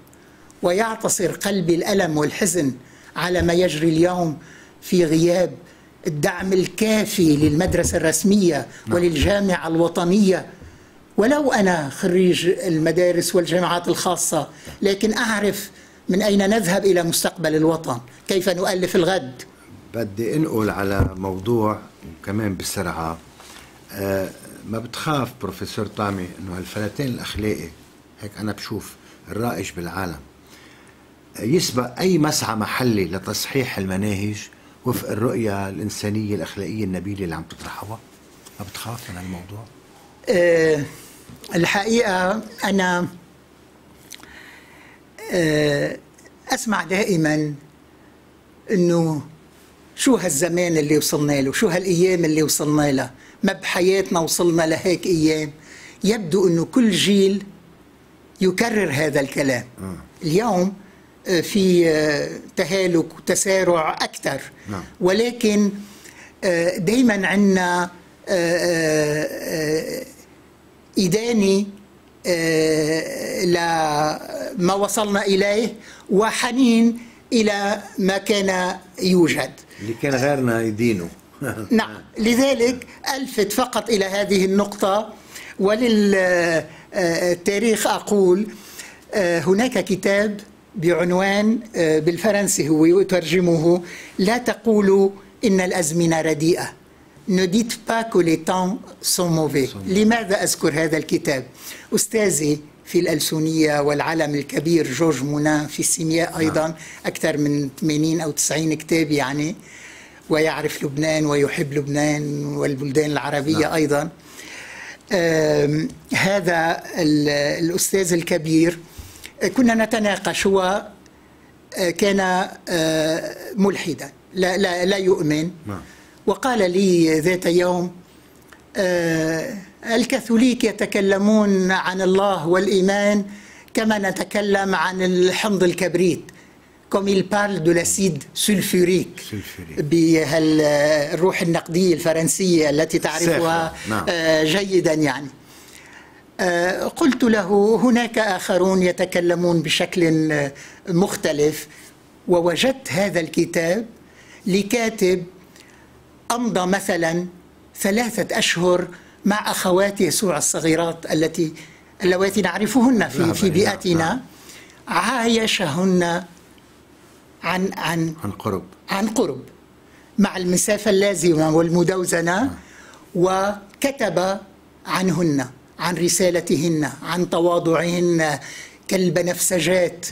ويعتصر قلبي الألم والحزن على ما يجري اليوم في غياب الدعم الكافي للمدرسة الرسمية وللجامعة الوطنية. ولو أنا خريج المدارس والجامعات الخاصة، لكن أعرف من أين نذهب إلى مستقبل الوطن، كيف نؤلف الغد. بدي أنقل على موضوع كمان بسرعة. أه ما بتخاف بروفيسور طعمة أنه هالفلتان الأخلاقي، هيك أنا بشوف الرائج بالعالم، يسبق أي مسعى محلي لتصحيح المناهج وفق الرؤية الإنسانية الأخلاقية النبيلة اللي عم تطرحها؟ ما بتخاف من هالموضوع؟ أه الحقيقة أنا أه أسمع دائما أنه شو هالزمان اللي وصلنا له، شو هالايام اللي وصلنا لها، ما بحياتنا وصلنا لهيك ايام. يبدو انه كل جيل يكرر هذا الكلام. اليوم في تهالك وتسارع اكثر، ولكن دائما عندنا إداني لما وصلنا إليه وحنين إلى ما كان يوجد اللي كان غيرنا يدينه. نعم، لذلك ألفت فقط إلى هذه النقطة. وللتاريخ أقول هناك كتاب بعنوان بالفرنسي هو يترجمه لا تقولوا إن الأزمنة رديئة. Ne dites pas que les temps sont mauvais. لماذا أذكر هذا الكتاب؟ أستاذي في الألسنية والعلم الكبير جورج مونان، في السيمياء أيضا أكثر من ثمانين أو تسعين كتاب يعني، ويعرف لبنان ويحب لبنان والبلدان العربية أيضا. هذا الأستاذ الكبير كنا نتناقش، هو كان ملحدا لا, لا, لا يؤمن. وقال لي ذات يوم آه الكاثوليك يتكلمون عن الله والإيمان كما نتكلم عن الحمض الكبريت، comme il parle de l'acide sulfurique، بهالروح النقدية الفرنسية التي تعرفها آه جيدا يعني. آه قلت له هناك آخرون يتكلمون بشكل مختلف، ووجدت هذا الكتاب لكاتب أمضى مثلا ثلاثة أشهر مع أخوات يسوع الصغيرات التي اللواتي نعرفهن في في بيئتنا، عايشهن عن عن عن قرب عن قرب مع المسافة اللازمة والمدوزنة، وكتب عنهن، عن رسالتهن، عن تواضعهن كالبنفسجات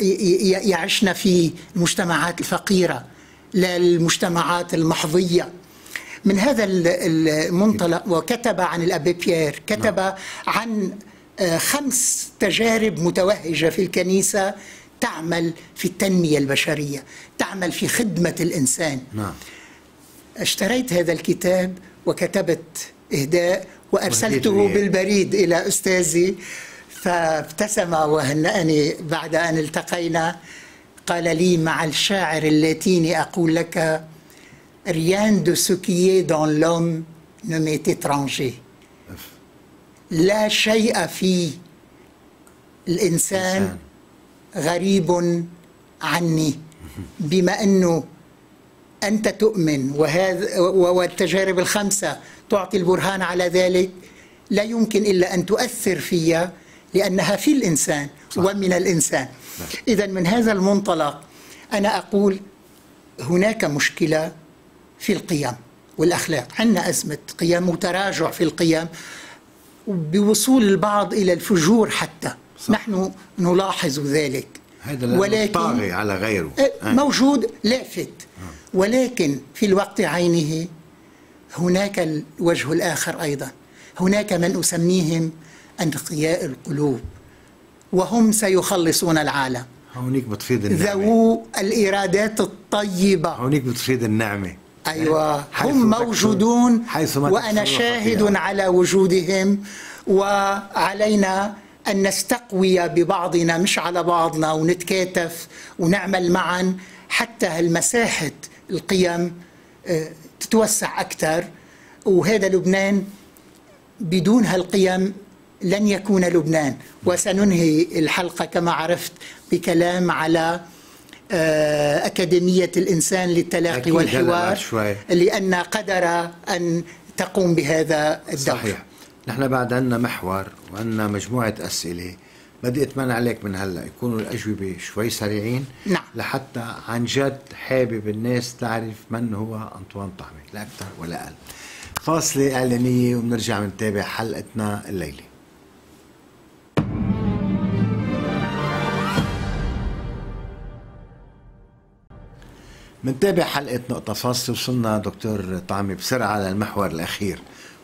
يعشن في المجتمعات الفقيرة للمجتمعات المحظية من هذا المنطلق. وكتب عن الأبي بيير، كتب نعم. عن خمس تجارب متوهجة في الكنيسة تعمل في التنمية البشرية، تعمل في خدمة الإنسان. نعم. اشتريت هذا الكتاب وكتبت إهداء وأرسلته بالبريد إلى أستاذي، فابتسم وهنأني بعد أن التقينا. قال لي مع الشاعر اللاتيني أقول لك rien de ce qui est dans l'homme ne m'est étranger. لا شيء في الإنسان غريب عني، بما أنه أنت تؤمن وهذا والتجارب الخمسة تعطي البرهان على ذلك، لا يمكن إلا أن تؤثر فيها لأنها في الإنسان ومن الإنسان. إذا من هذا المنطلق أنا أقول هناك مشكلة في القيم والأخلاق، عندنا أزمة قيم وتراجع في القيم بوصول البعض إلى الفجور حتى. صح. نحن نلاحظ ذلك، هذا طاغي على غيره موجود لافت، ولكن في الوقت عينه هناك الوجه الآخر أيضا. هناك من أسميهم أنقياء القلوب، وهم سيخلصون العالم. هونيك بتفيد النعمة، ذو الإرادات الطيبة، هونيك بتفيد النعمة. أيوة، هم موجودون وأنا شاهد على وجودهم، وعلينا أن نستقوي ببعضنا مش على بعضنا، ونتكاتف ونعمل معا حتى هالمساحة القيم تتوسع أكثر. وهذا لبنان بدون هالقيم لن يكون لبنان. وسننهي الحلقة كما عرفت بكلام على أكاديمية الإنسان للتلاقي والحوار، لأن قدر أن تقوم بهذا الدور. صحيح، نحن بعد عنا محور وعنا مجموعة أسئلة، بدي أتمنى عليك من هلأ يكونوا الأجوبة شوي سريعين. نعم. لحتى عن جد حابب الناس تعرف من هو أنطوان طعمة، لا أكثر ولا أقل. فاصلة إعلانية وبنرجع بنتابع حلقتنا الليلة. منتابع حلقة نقطة فاصلة. وصلنا دكتور طعمة بسرعة للمحور الأخير،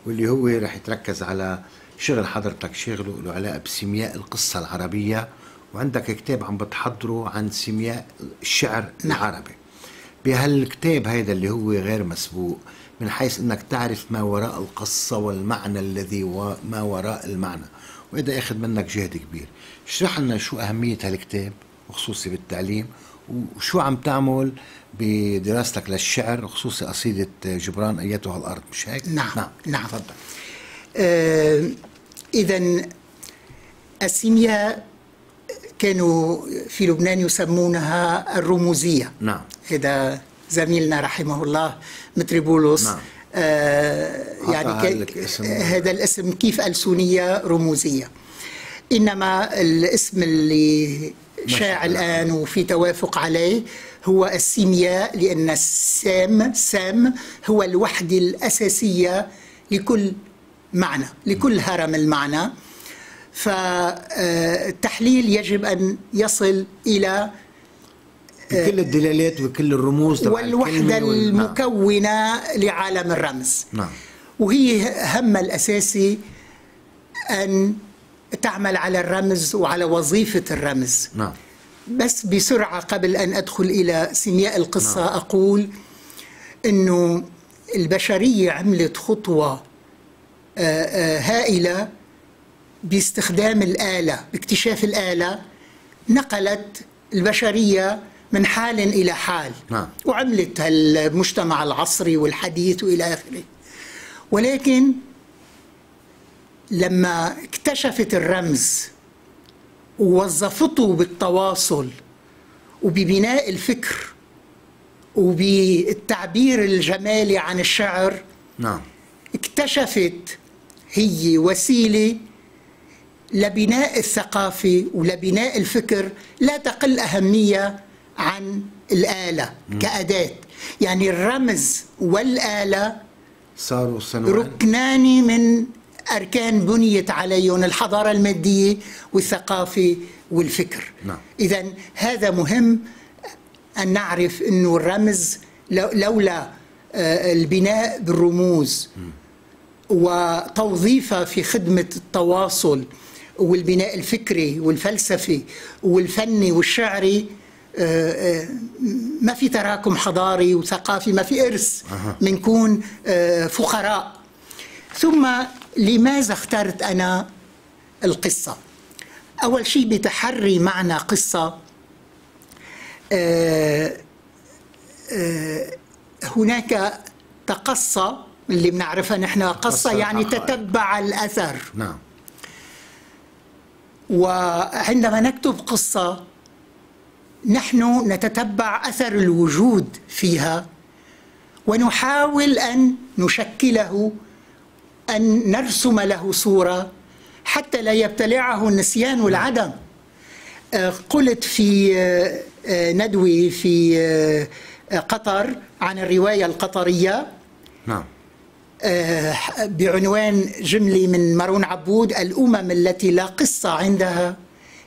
واللي هو رح يتركز على شغل حضرتك، شغله له علاقة بسيمياء القصة العربية، وعندك كتاب عم بتحضره عن سيمياء الشعر العربي. بهالكتاب هيدا اللي هو غير مسبوق، من حيث انك تعرف ما وراء القصة والمعنى الذي و... ما وراء المعنى، وهذا ياخذ منك جهد كبير. اشرح لنا شو أهمية هالكتاب وخصوصي بالتعليم، وشو عم تعمل بدراستك للشعر وخصوصي قصيدة جبران أيتها الأرض، مش هيك؟ نعم نعم, نعم. تفضل. آه إذا السيمياء كانوا في لبنان يسمونها الرموزية. نعم. إذا زميلنا رحمه الله متر بولس، نعم. آه يعني هذا الاسم كيف ألسونية رموزية، إنما الاسم اللي شاع الآن وفي توافق عليه هو السيمياء، لأن السام سام هو الوحدة الأساسية لكل معنى، لكل هرم المعنى. فالتحليل يجب أن يصل إلى كل الدلالات وكل الرموز والوحدة المكونة لعالم الرمز. نعم. وهي هم الأساسي أن تعمل على الرمز وعلى وظيفة الرمز. نعم. بس بسرعة قبل أن أدخل إلى سيمياء القصة، نعم. أقول أنه البشرية عملت خطوة هائلة باستخدام الآلة، باكتشاف الآلة نقلت البشرية من حال إلى حال. نعم. وعملت المجتمع العصري والحديث وإلى آخره، ولكن لما اكتشفت الرمز ووظفته بالتواصل وببناء الفكر وبالتعبير الجمالي عن الشعر، نعم، اكتشفت هي وسيلة لبناء الثقافة ولبناء الفكر لا تقل أهمية عن الآلة كأداة. يعني الرمز والآلة صاروا ركنان من أركان بنيت عليهم الحضارة المادية والثقافة والفكر. نعم. إذا هذا مهم أن نعرف أنه الرمز لولا البناء بالرموز وتوظيفها في خدمة التواصل والبناء الفكري والفلسفي والفني والشعري، ما في تراكم حضاري وثقافي، ما في إرث، منكون فقراء. ثم لماذا اخترت أنا القصة؟ أول شيء بتحري معنى قصة، أه أه هناك تقصى اللي بنعرفها نحن، قصة يعني تتبع الأثر. نعم. وعندما نكتب قصة نحن نتتبع أثر الوجود فيها ونحاول أن نشكله، أن نرسم له صورة حتى لا يبتلعه النسيان والعدم. قلت في ندوة في قطر عن الرواية القطرية، نعم، بعنوان جملة من مارون عبود: الأمم التي لا قصة عندها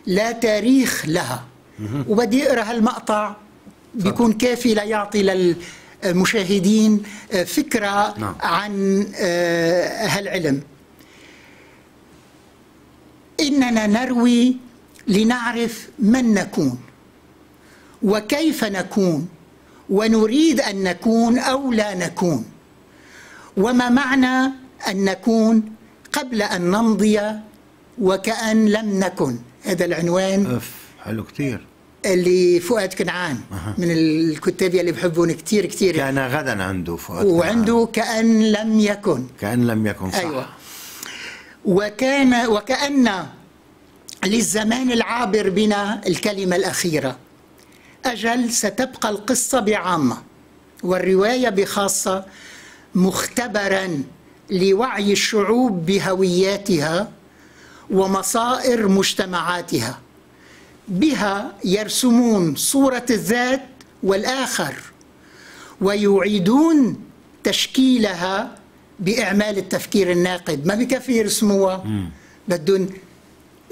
لا تاريخ لها. وبدي أقرأ هالمقطع بيكون كافي ليعطي لل مشاهدين فكرة، نعم، عن هالعلم. إننا نروي لنعرف من نكون وكيف نكون ونريد أن نكون أو لا نكون، وما معنى أن نكون قبل أن نمضي وكأن لم نكن. هذا العنوان حلو كتير، اللي فؤاد كنعان من الكتاب اللي بحبون كتير كتير. كان غدا عنده فؤاد وعنده كأن لم يكن، كأن لم يكن، صح. أيوة. وكان وكأن للزمان العابر بنا الكلمة الأخيرة، أجل ستبقى القصة بعامة والرواية بخاصة مختبرا لوعي الشعوب بهوياتها ومصائر مجتمعاتها، بها يرسمون صورة الذات والآخر ويعيدون تشكيلها بإعمال التفكير الناقد. ما بكفي يرسموها، بدهم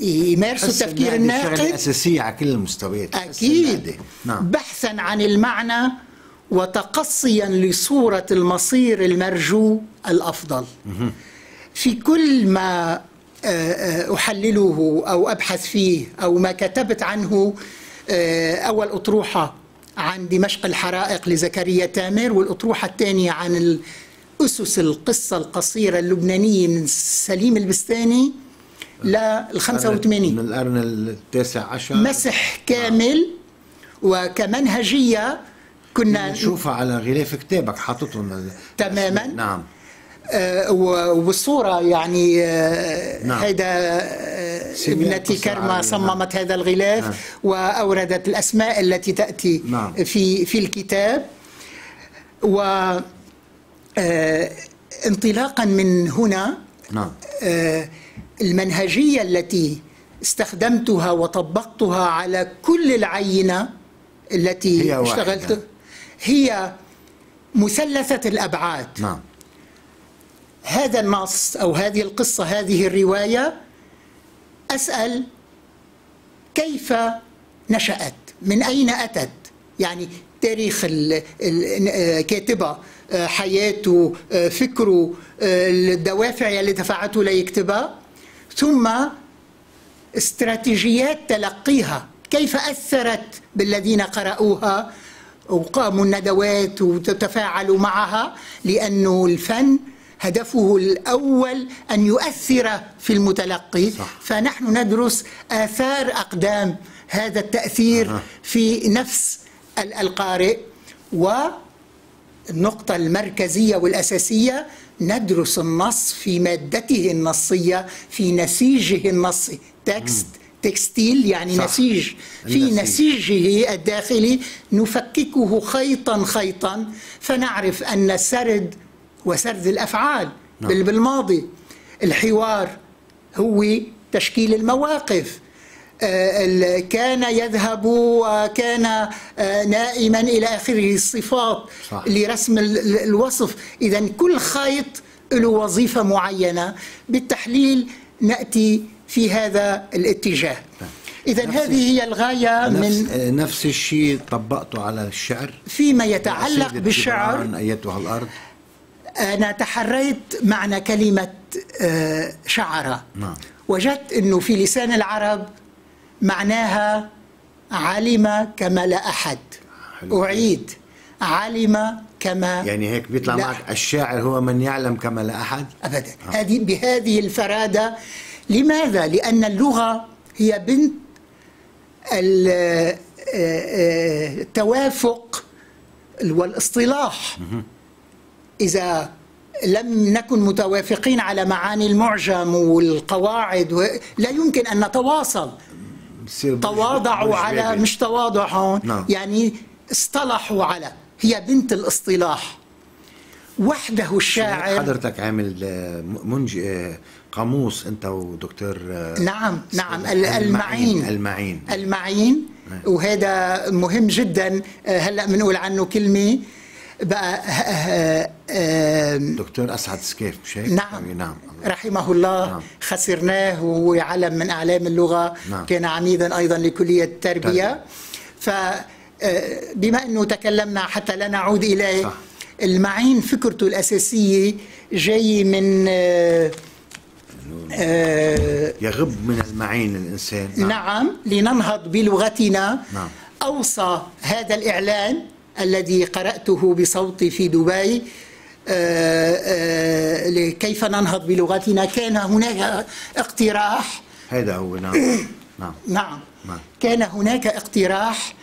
يمارسوا التفكير الناقد، شغلة أساسية على كل المستويات أكيد، نعم. بحثا عن المعنى وتقصيا لصورة المصير المرجو الأفضل. مم. في كل ما أحلله أو أبحث فيه أو ما كتبت عنه، أول أطروحة عن دمشق الحرائق لزكريا تامر، والأطروحة الثانية عن أسس القصة القصيرة اللبنانية من سليم البستاني للخمسة وثمانين من القرن التاسع عشر، مسح كامل. وكمنهجية كنا نشوفها على غلاف كتابك حاططهم تماما. نعم. آه والصورة يعني آه نعم. هيدا آه ابنتي كرمة صممت نعم. هذا الغلاف نعم. وأوردت الأسماء التي تأتي نعم. في في الكتاب. و آه انطلاقا من هنا نعم. آه المنهجية التي استخدمتها وطبقتها على كل العينة التي هي اشتغلت واحدة. هي مثلثة الأبعاد نعم. هذا النص أو هذه القصة، هذه الرواية، أسأل كيف نشأت، من أين أتت، يعني تاريخ الكاتبة، حياته، فكره، الدوافع اللي دفعته ليكتبها، ثم استراتيجيات تلقيها، كيف أثرت بالذين قرأوها وقاموا الندوات وتتفاعلوا معها، لأنه الفن هدفه الأول أن يؤثر في المتلقي. صح. فنحن ندرس آثار أقدام هذا التأثير أه. في نفس القارئ. والنقطة المركزية والأساسية، ندرس النص في مادته النصية، في نسيجه النصي، تكست تكستيل يعني صح. نسيج، في نسيجه الداخلي نفككه خيطا خيطا، فنعرف أن السرد وسرد الأفعال نعم. بالماضي، الحوار هو تشكيل المواقف، كان يذهب وكان نائما إلى آخره، الصفات صح. لرسم الوصف. إذن كل خيط له وظيفة معينة، بالتحليل نأتي في هذا الاتجاه. إذن هذه هي الغاية. نفس من نفس الشيء طبقته على الشعر فيما يتعلق بالشعر. أيتها الأرض، أنا تحريت معنى كلمة شعرة نعم. وجدت أنه في لسان العرب معناها علم كما لا أحد. حلو. أعيد، علم كما، يعني هيك بيطلع معك الشاعر هو من يعلم كما لا أحد أبدا. هذه بهذه الفرادة. لماذا؟ لأن اللغة هي بنت التوافق والاصطلاح. مه. إذا لم نكن متوافقين على معاني المعجم والقواعد و... لا يمكن أن نتواصل. تواضعوا على مش تواضع هون نعم. يعني اصطلحوا على، هي بنت الاصطلاح وحده. الشاعر حضرتك عامل منج قاموس أنت ودكتور نعم نعم المعين المعين المعين نعم. وهذا مهم جدا، هلأ بنقول عنه كلمة بقى. آه آه دكتور أسعد سكيف مش هيك؟ نعم نعم رحمه الله نعم. خسرناه، وهو علم من أعلام اللغة نعم. كان عميدا أيضا لكلية التربية. فبما أنه تكلمنا حتى لا نعود إليه صح. المعين فكرته الأساسية جاي من آه آه يغب من المعين الإنسان نعم, نعم لننهض بلغتنا نعم. أوصى هذا الإعلان الذي قرأته بصوتي في دبي لكيف ننهض بلغتنا. كان هناك اقتراح، هذا هو نعم نعم نعم كان هناك اقتراح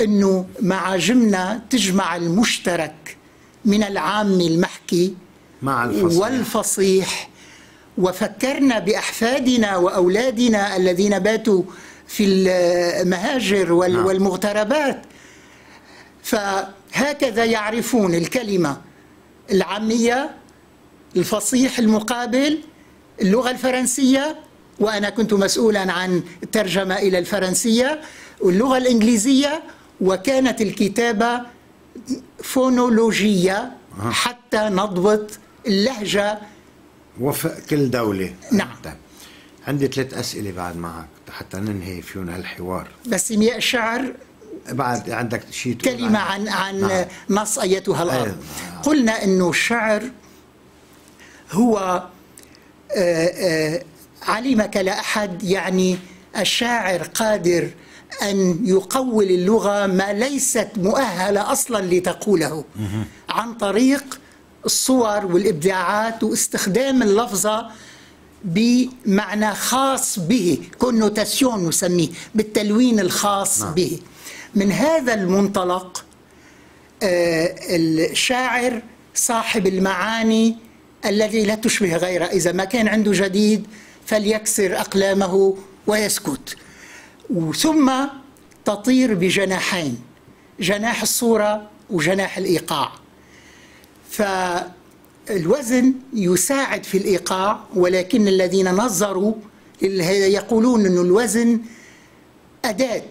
أنه مع جمنا تجمع المشترك من العام المحكي مع الفصيح والفصيح. وفكرنا بأحفادنا وأولادنا الذين باتوا في المهاجر والمغتربات، فهكذا يعرفون الكلمة العامية، الفصيح المقابل، اللغة الفرنسية، وأنا كنت مسؤولا عن الترجمة إلى الفرنسية، واللغة الإنجليزية. وكانت الكتابة فونولوجية حتى نضبط اللهجة وفق كل دولة نعم. عندي ثلاث أسئلة بعد معك حتى ننهي فيون هالحوار. بس مياء الشعر بعد عندك شيء كلمة عن عن نعم. نص أيتها الأرض. أيوة. قلنا إنه الشعر هو علمك لا أحد، يعني الشاعر قادر أن يقول اللغة ما ليست مؤهلة أصلا لتقوله عن طريق الصور والإبداعات واستخدام اللفظة بمعنى خاص به، كونوتاسيون نسميه، بالتلوين الخاص نعم. به. من هذا المنطلق الشاعر صاحب المعاني الذي لا تشبه غيره، إذا ما كان عنده جديد فليكسر أقلامه ويسكت، ثم تطير بجناحين، جناح الصورة وجناح الإيقاع. فالوزن يساعد في الإيقاع، ولكن الذين نظروا يقولون أن الوزن أداة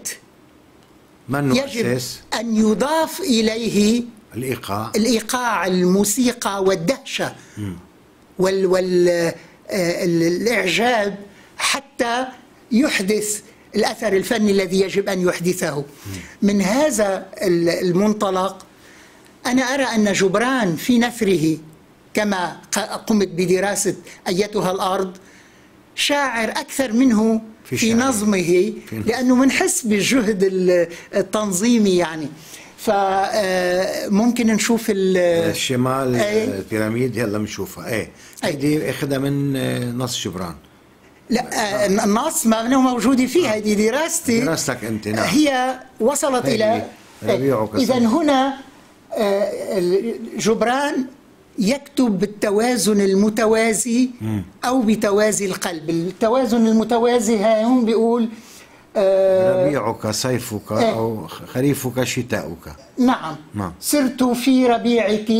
يجب أن يضاف إليه الإيقاع، الإيقاع الموسيقى والدهشة والإعجاب حتى يحدث الأثر الفني الذي يجب أن يحدثه. من هذا المنطلق أنا أرى أن جبران في نثره، كما قمت بدراسة أيتها الأرض، شاعر أكثر منه في, في نظمه، لأنه منحس بالجهد التنظيمي يعني. فممكن نشوف الشمال البيراميد، هلا بنشوفها. ايه هيدي اخذها من نص جبران. لا النص ما منه موجوده فيها، هيدي دراستي، دراستك انت نعم. هي وصلت الى اذا هنا جبران يكتب بالتوازن المتوازي او بتوازي القلب. التوازن المتوازي هون بيقول ربيعك صيفك أو خريفك شتاؤك. نعم. نعم سرت في ربيعك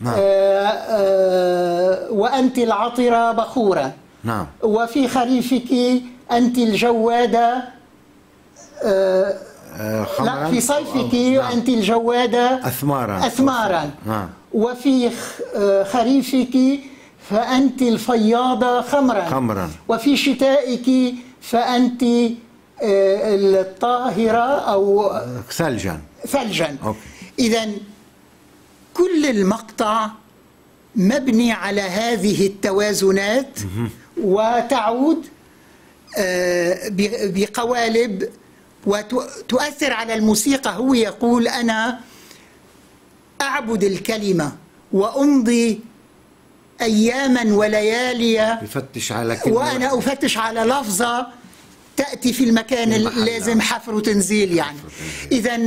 نعم. آآ آآ وأنت العطرة بخورة نعم. وفي خريفك أنت الجوادة لا في صيفك نعم. أنت الجوادة أثمارا أثمارا نعم. وفي خريفك فأنت الفياضة خمرا خمرا وفي شتائك فأنت الطاهرة أو ثلجا ثلجا. إذا كل المقطع مبني على هذه التوازنات وتعود بقوالب وتؤثر على الموسيقى. هو يقول أنا أعبد الكلمة وأمضي أياما وليالي بفتش على كلمة وأنا أفتش على لفظة تأتي في المكان اللازم، حفر وتنزيل يعني. إذا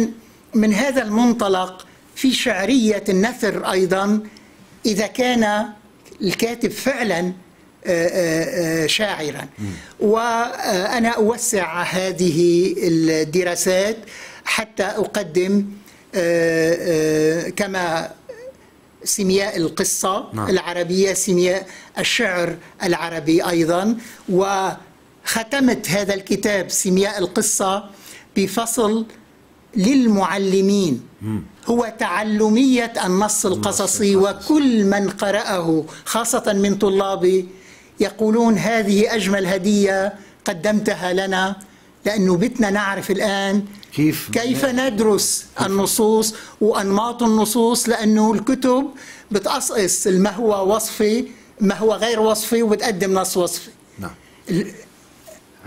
من هذا المنطلق في شعرية النثر أيضا، إذا كان الكاتب فعلا شاعرا. وأنا أوسع هذه الدراسات حتى أقدم كما سيمياء القصة نعم. العربية، سيمياء الشعر العربي أيضا. و ختمت هذا الكتاب سيمياء القصة بفصل للمعلمين، هو تعلمية النص القصصي، وكل من قرأه خاصة من طلابي يقولون هذه أجمل هدية قدمتها لنا، لأنه بتنا نعرف الآن كيف كيف ندرس النصوص وأنماط النصوص، لأنه الكتب بتقصقص ما هو وصفي ما هو غير وصفي وبتقدم نص وصفي نعم.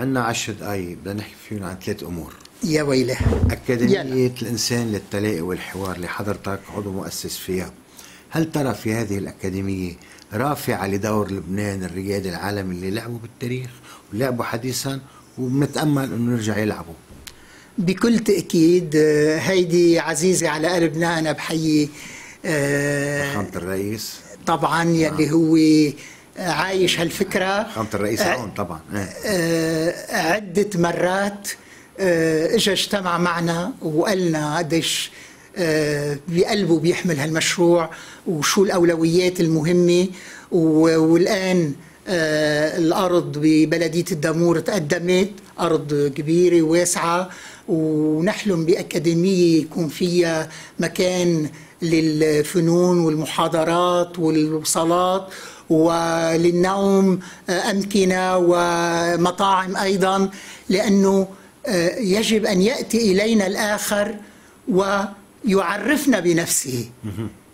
عندنا عشر دقايق بدنا نحكي فيهم عن ثلاث امور. يا ويله. اكاديميه يلا. الانسان للتلاقي والحوار اللي حضرتك عضو مؤسس فيها، هل ترى في هذه الاكاديميه رافعه لدور لبنان الريادي العالمي اللي لعبوا بالتاريخ ولعبوا حديثا وبنتامل انه نرجع يلعبوا؟ بكل تاكيد. هيدي عزيزه على قلبنا، انا بحيي فخامه الرئيس طبعا يلي آه. هو عايش هالفكرة. فخامة الرئيس عون طبعا عدة مرات اجى اجتمع معنا وقالنا قديش بقلبه بيحمل هالمشروع وشو الأولويات المهمة. والآن الأرض ببلدية الدمور تقدمت، أرض كبيرة وواسعة، ونحلم بأكاديمية يكون فيها مكان للفنون والمحاضرات والوصالات وللنوم، أمكنة ومطاعم أيضا، لأنه يجب أن يأتي إلينا الآخر ويعرفنا بنفسه،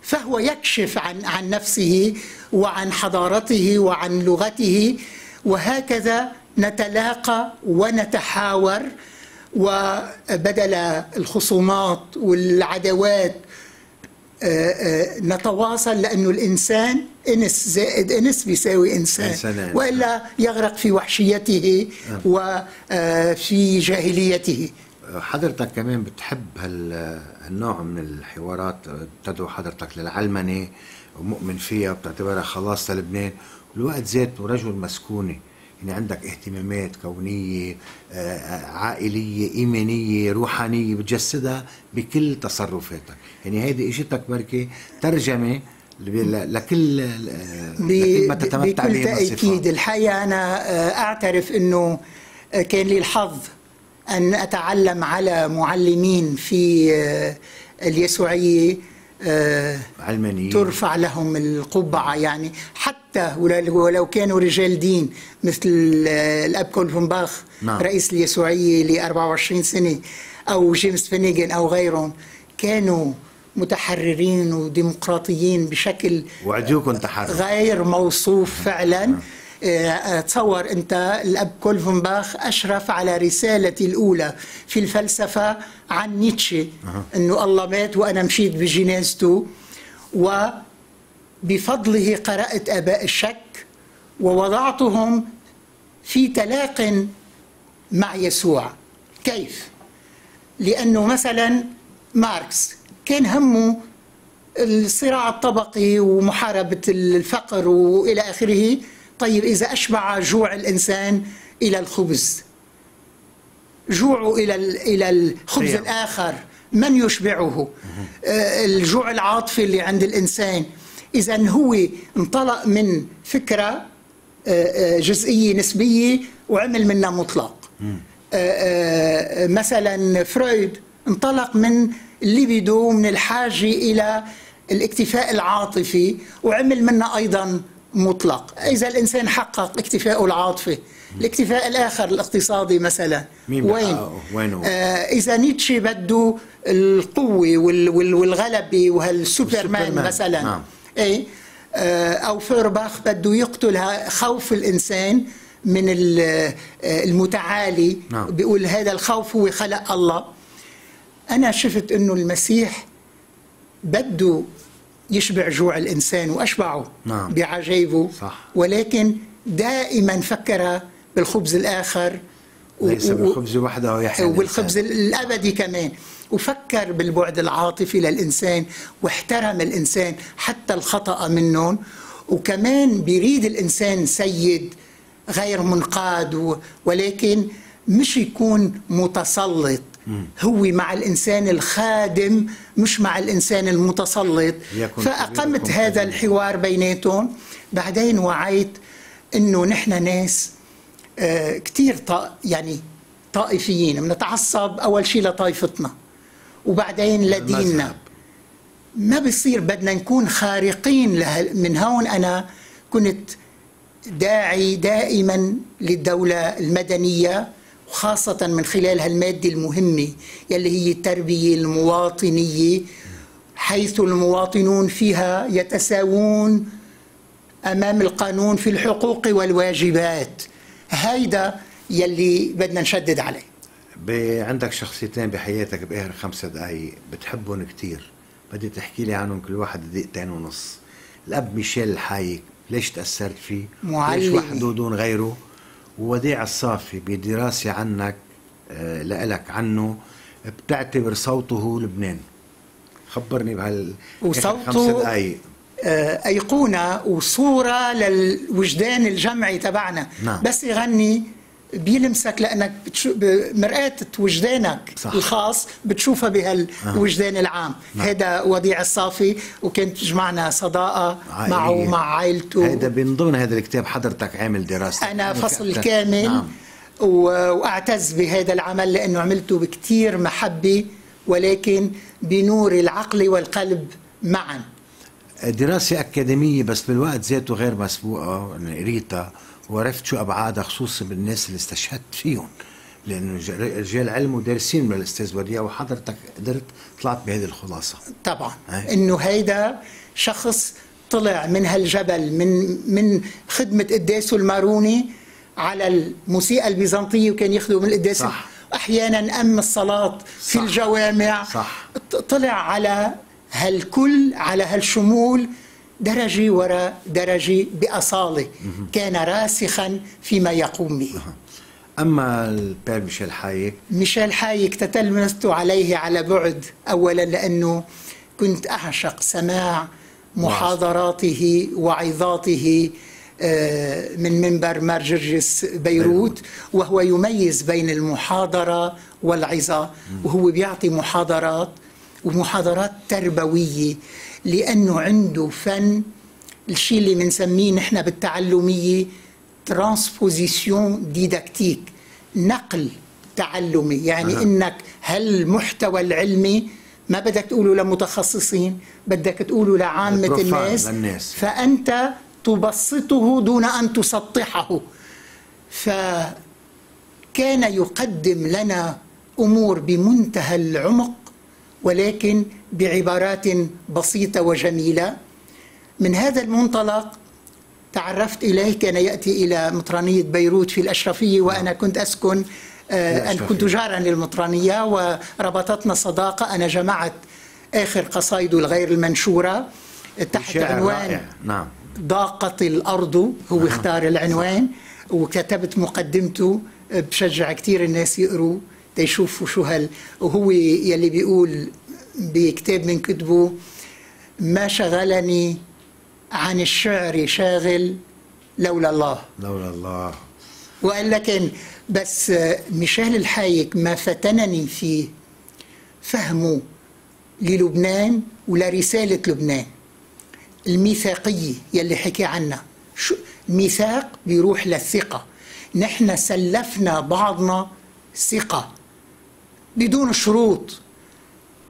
فهو يكشف عن عن نفسه وعن حضارته وعن لغته، وهكذا نتلاقى ونتحاور وبدل الخصومات والعداوات نتواصل، لأنه الإنسان إنس زائد إنس بيساوي إنسان، وإلا يغرق في وحشيته وفي جاهليته. حضرتك كمان بتحب هالنوع من الحوارات، تدعو حضرتك للعلمنة ومؤمن فيها وبتعتبرها خلاص لبنان، والوقت ذاته رجل مسكوني، يعني عندك اهتمامات كونية عائلية إيمانية روحانية بتجسدها بكل تصرفاتك، يعني هيدي اجتك بركي ترجمة لكل لكل ما تتمتع به. بكل تأكيد الحقيقة أنا أعترف أنه كان لي الحظ أن أتعلم على معلمين في اليسوعية علمانيين ترفع لهم القبعة، يعني حتى ولو كانوا رجال دين مثل الأب كولفنباخ رئيس اليسوعية ل أربعة وعشرين سنة، أو جيمس فينيغان أو غيرهم، كانوا متحررين وديمقراطيين بشكل وعدوكم تحرر غير موصوف فعلا. مم. تصور أنت الأب كولفنباخ أشرف على رسالتي الأولى في الفلسفة عن نيتشه، أنه الله مات وأنا مشيت بجنازته، وبفضله قرأت آباء الشك ووضعتهم في تلاق مع يسوع. كيف؟ لأنه مثلا ماركس كان همه الصراع الطبقي ومحاربة الفقر وإلى آخره، طيب إذا أشبع جوع الإنسان إلى الخبز، جوعه إلى إلى الخبز الآخر من يشبعه؟ الجوع العاطفي اللي عند الإنسان. إذا هو انطلق من فكرة جزئية نسبية وعمل منها مطلق. مثلا فرويد انطلق من الليبيدو، من الحاجة إلى الاكتفاء العاطفي، وعمل منها أيضا مطلق. إذا الإنسان حقق اكتفاءه العاطفي، الاكتفاء الآخر الاقتصادي مثلا وين؟ وينه؟ آه إذا نيتشه بده القوة والغلبة وهالسوبرمان مثلا. نعم. إيه آه أو فيرباخ بده يقتل خوف الإنسان من المتعالي. نعم. بيقول هذا الخوف هو خلق الله. أنا شفت إنه المسيح بده يشبع جوع الإنسان وأشبعه. نعم. بعجائبه، ولكن دائما فكر بالخبز الآخر، ليس و... بالخبز وحده ويحيى وبالخبز الأبدي كمان، وفكر بالبعد العاطفي للإنسان واحترم الإنسان حتى الخطأ منهم، وكمان بيريد الإنسان سيد غير منقاد و... ولكن مش يكون متسلط. هو مع الإنسان الخادم مش مع الإنسان المتسلط. فأقمت هذا الحوار بيناتهم. بعدين وعيت إنه نحن ناس آه كتير طا يعني طائفيين، بنتعصب أول شيء لطائفتنا وبعدين لديننا، ما بصير بدنا نكون خارقين له. من هون أنا كنت داعي دائما للدولة المدنية، خاصة من خلال هالمادة المهمة يلي هي التربية المواطنية، حيث المواطنون فيها يتساوون أمام القانون في الحقوق والواجبات. هيدا يلي بدنا نشدد عليه. عندك شخصيتين بحياتك بآخر خمسة دقايق بتحبهم كتير، بدي تحكي لي عنهم كل واحد دقيقتين ونص. الأب ميشيل الحايك، ليش تأثرت فيه؟ ليش وحده دون غيره؟ ووديع الصافي بدراسة عنك لإلك عنه بتعتبر صوته لبنان. خبرني بهال خمس دقايق. أيقونة وصورة للوجدان الجمعي تبعنا. نعم. بس يغني بيلمسك لأنك بتشو... مرآة وجدانك. صح. الخاص بتشوفها بهالوجدان العام. نعم. هذا وديع الصافي، وكانت تجمعنا صداقة معه ومع عائلته. هذا من ضمن هذا الكتاب حضرتك عامل دراسة أنا فصل كامل. نعم. و... وأعتز بهذا العمل لأنه عملته بكتير محبة، ولكن بنور العقل والقلب معا. دراسة أكاديمية بس بالوقت ذاته غير مسبوقة، قريتها وعرفت شو أبعادها، خصوصا بالناس اللي استشهدت فيهم، لأنه رجال علم ودارسين من الأستاذ وديع، وحضرتك قدرت طلعت بهذه الخلاصة. طبعا هاي. إنه هيدا شخص طلع من هالجبل، من من خدمة قداسه الماروني على الموسيقى البيزنطية، وكان يخدم من القداس أحيانا أمن الصلاة في الجوامع. صح. طلع على هالكل، على هالشمول، درجة وراء درجة بأصالة، كان راسخا فيما يقوم به. أما البير ميشيل حايك، ميشيل حايك تتلمست عليه على بعد، أولا لأنه كنت أعشق سماع محاضراته وعظاته من منبر مار جرجس بيروت، وهو يميز بين المحاضرة والعظة، وهو بيعطي محاضرات ومحاضرات تربوية، لأنه عنده فن الشيء اللي بنسميه نحن بالتعلمية ترانسبوزيسيون ديدكتيك، نقل تعلمي، يعني أه. إنك هالمحتوى العلمي ما بدك تقوله لمتخصصين، بدك تقوله لعامة الناس، للناس. فأنت تبسطه دون أن تسطحه. فكان يقدم لنا أمور بمنتهى العمق، ولكن بعبارات بسيطة وجميلة. من هذا المنطلق تعرفت إليه، كان يأتي إلى مطرانية بيروت في الأشرفية، وأنا كنت أسكن أنا كنت جارا للمطرانية وربطتنا صداقة. أنا جمعت آخر قصائده الغير المنشورة تحت عنوان نعم. ضاقت الأرض، هو اختار العنوان، وكتبت مقدمته. بشجع كثير الناس يقروا تيشوفوا شو هال، وهو يلي بيقول بكتاب من كتبه: ما شغلني عن الشعر شاغل لولا الله. لولا الله. وقال لكن بس ميشيل الحايك ما فتنني فيه فهمه للبنان ولرسالة لبنان الميثاقية يلي حكي عنها. ميثاق بيروح للثقة، نحن سلفنا بعضنا ثقة بدون شروط،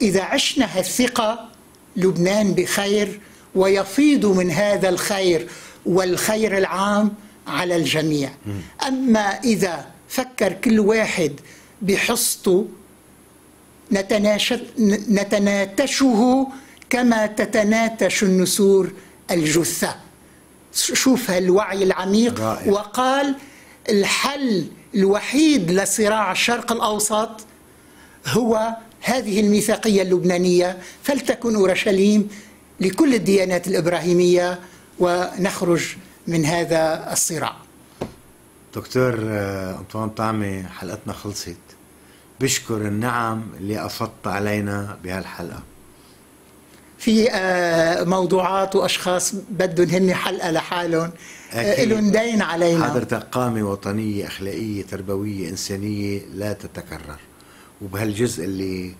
إذا عشنا هالثقة لبنان بخير ويفيض من هذا الخير والخير العام على الجميع. أما إذا فكر كل واحد بحصته نتناتشه كما تتناتش النسور الجثة. شوف هالوعي العميق. رائع. وقال الحل الوحيد لصراع الشرق الأوسط هو هذه الميثاقية اللبنانية، فلتكن أورشليم لكل الديانات الإبراهيمية ونخرج من هذا الصراع. دكتور أنطوان طعمة، حلقتنا خلصت. بشكر النعم اللي أفضت علينا بهالحلقة. في موضوعات وأشخاص بدهم هن حلقة لحالهم، إلهم دين علينا. حضرتك قامة وطنية، أخلاقية، تربوية، إنسانية لا تتكرر، وبهالجزء اللي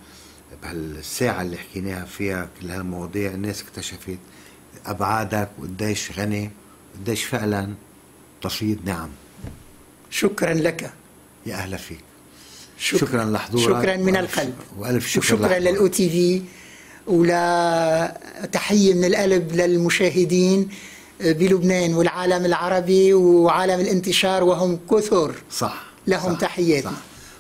بهالساعة اللي حكيناها فيها كل هالمواضيع الناس اكتشفت أبعادك وقديش غني، قديش فعلا تفيض نعم. شكرا لك. يا أهلا فيك. شكرا, شكرا لحضورك. شكرا من القلب. وألف شكر. شكرا للأو تي في، ولا تحية من القلب للمشاهدين بلبنان والعالم العربي وعالم الانتشار، وهم كثر. صح. لهم تحياتي.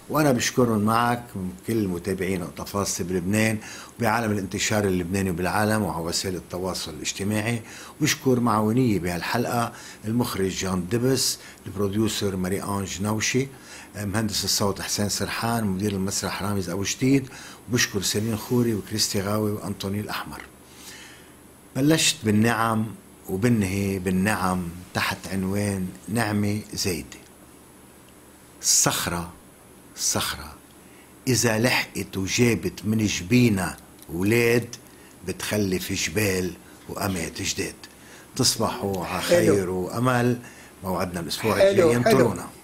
وأنا بشكرهم معك كل المتابعين نقطة فاصلة بلبنان وبعالم الانتشار اللبناني بالعالم وعلى وسائل التواصل الاجتماعي. وبشكر معاونية بهالحلقة المخرج جان دبس، البروديوسر ماري أنج نوشي، مهندس الصوت حسين سرحان، مدير المسرح رامز أبو شديد، وبشكر سيلين خوري وكريستي غاوي وأنطوني الأحمر. بلشت بالنعم وبنهي بالنعم تحت عنوان نعمة زايدة. الصخرة الصخرة إذا لحقت وجابت من جبينة ولاد بتخلف جبال وأمات جداد. تصبحوا على خير وأمل. موعدنا الأسبوع الجاي، انطرونا.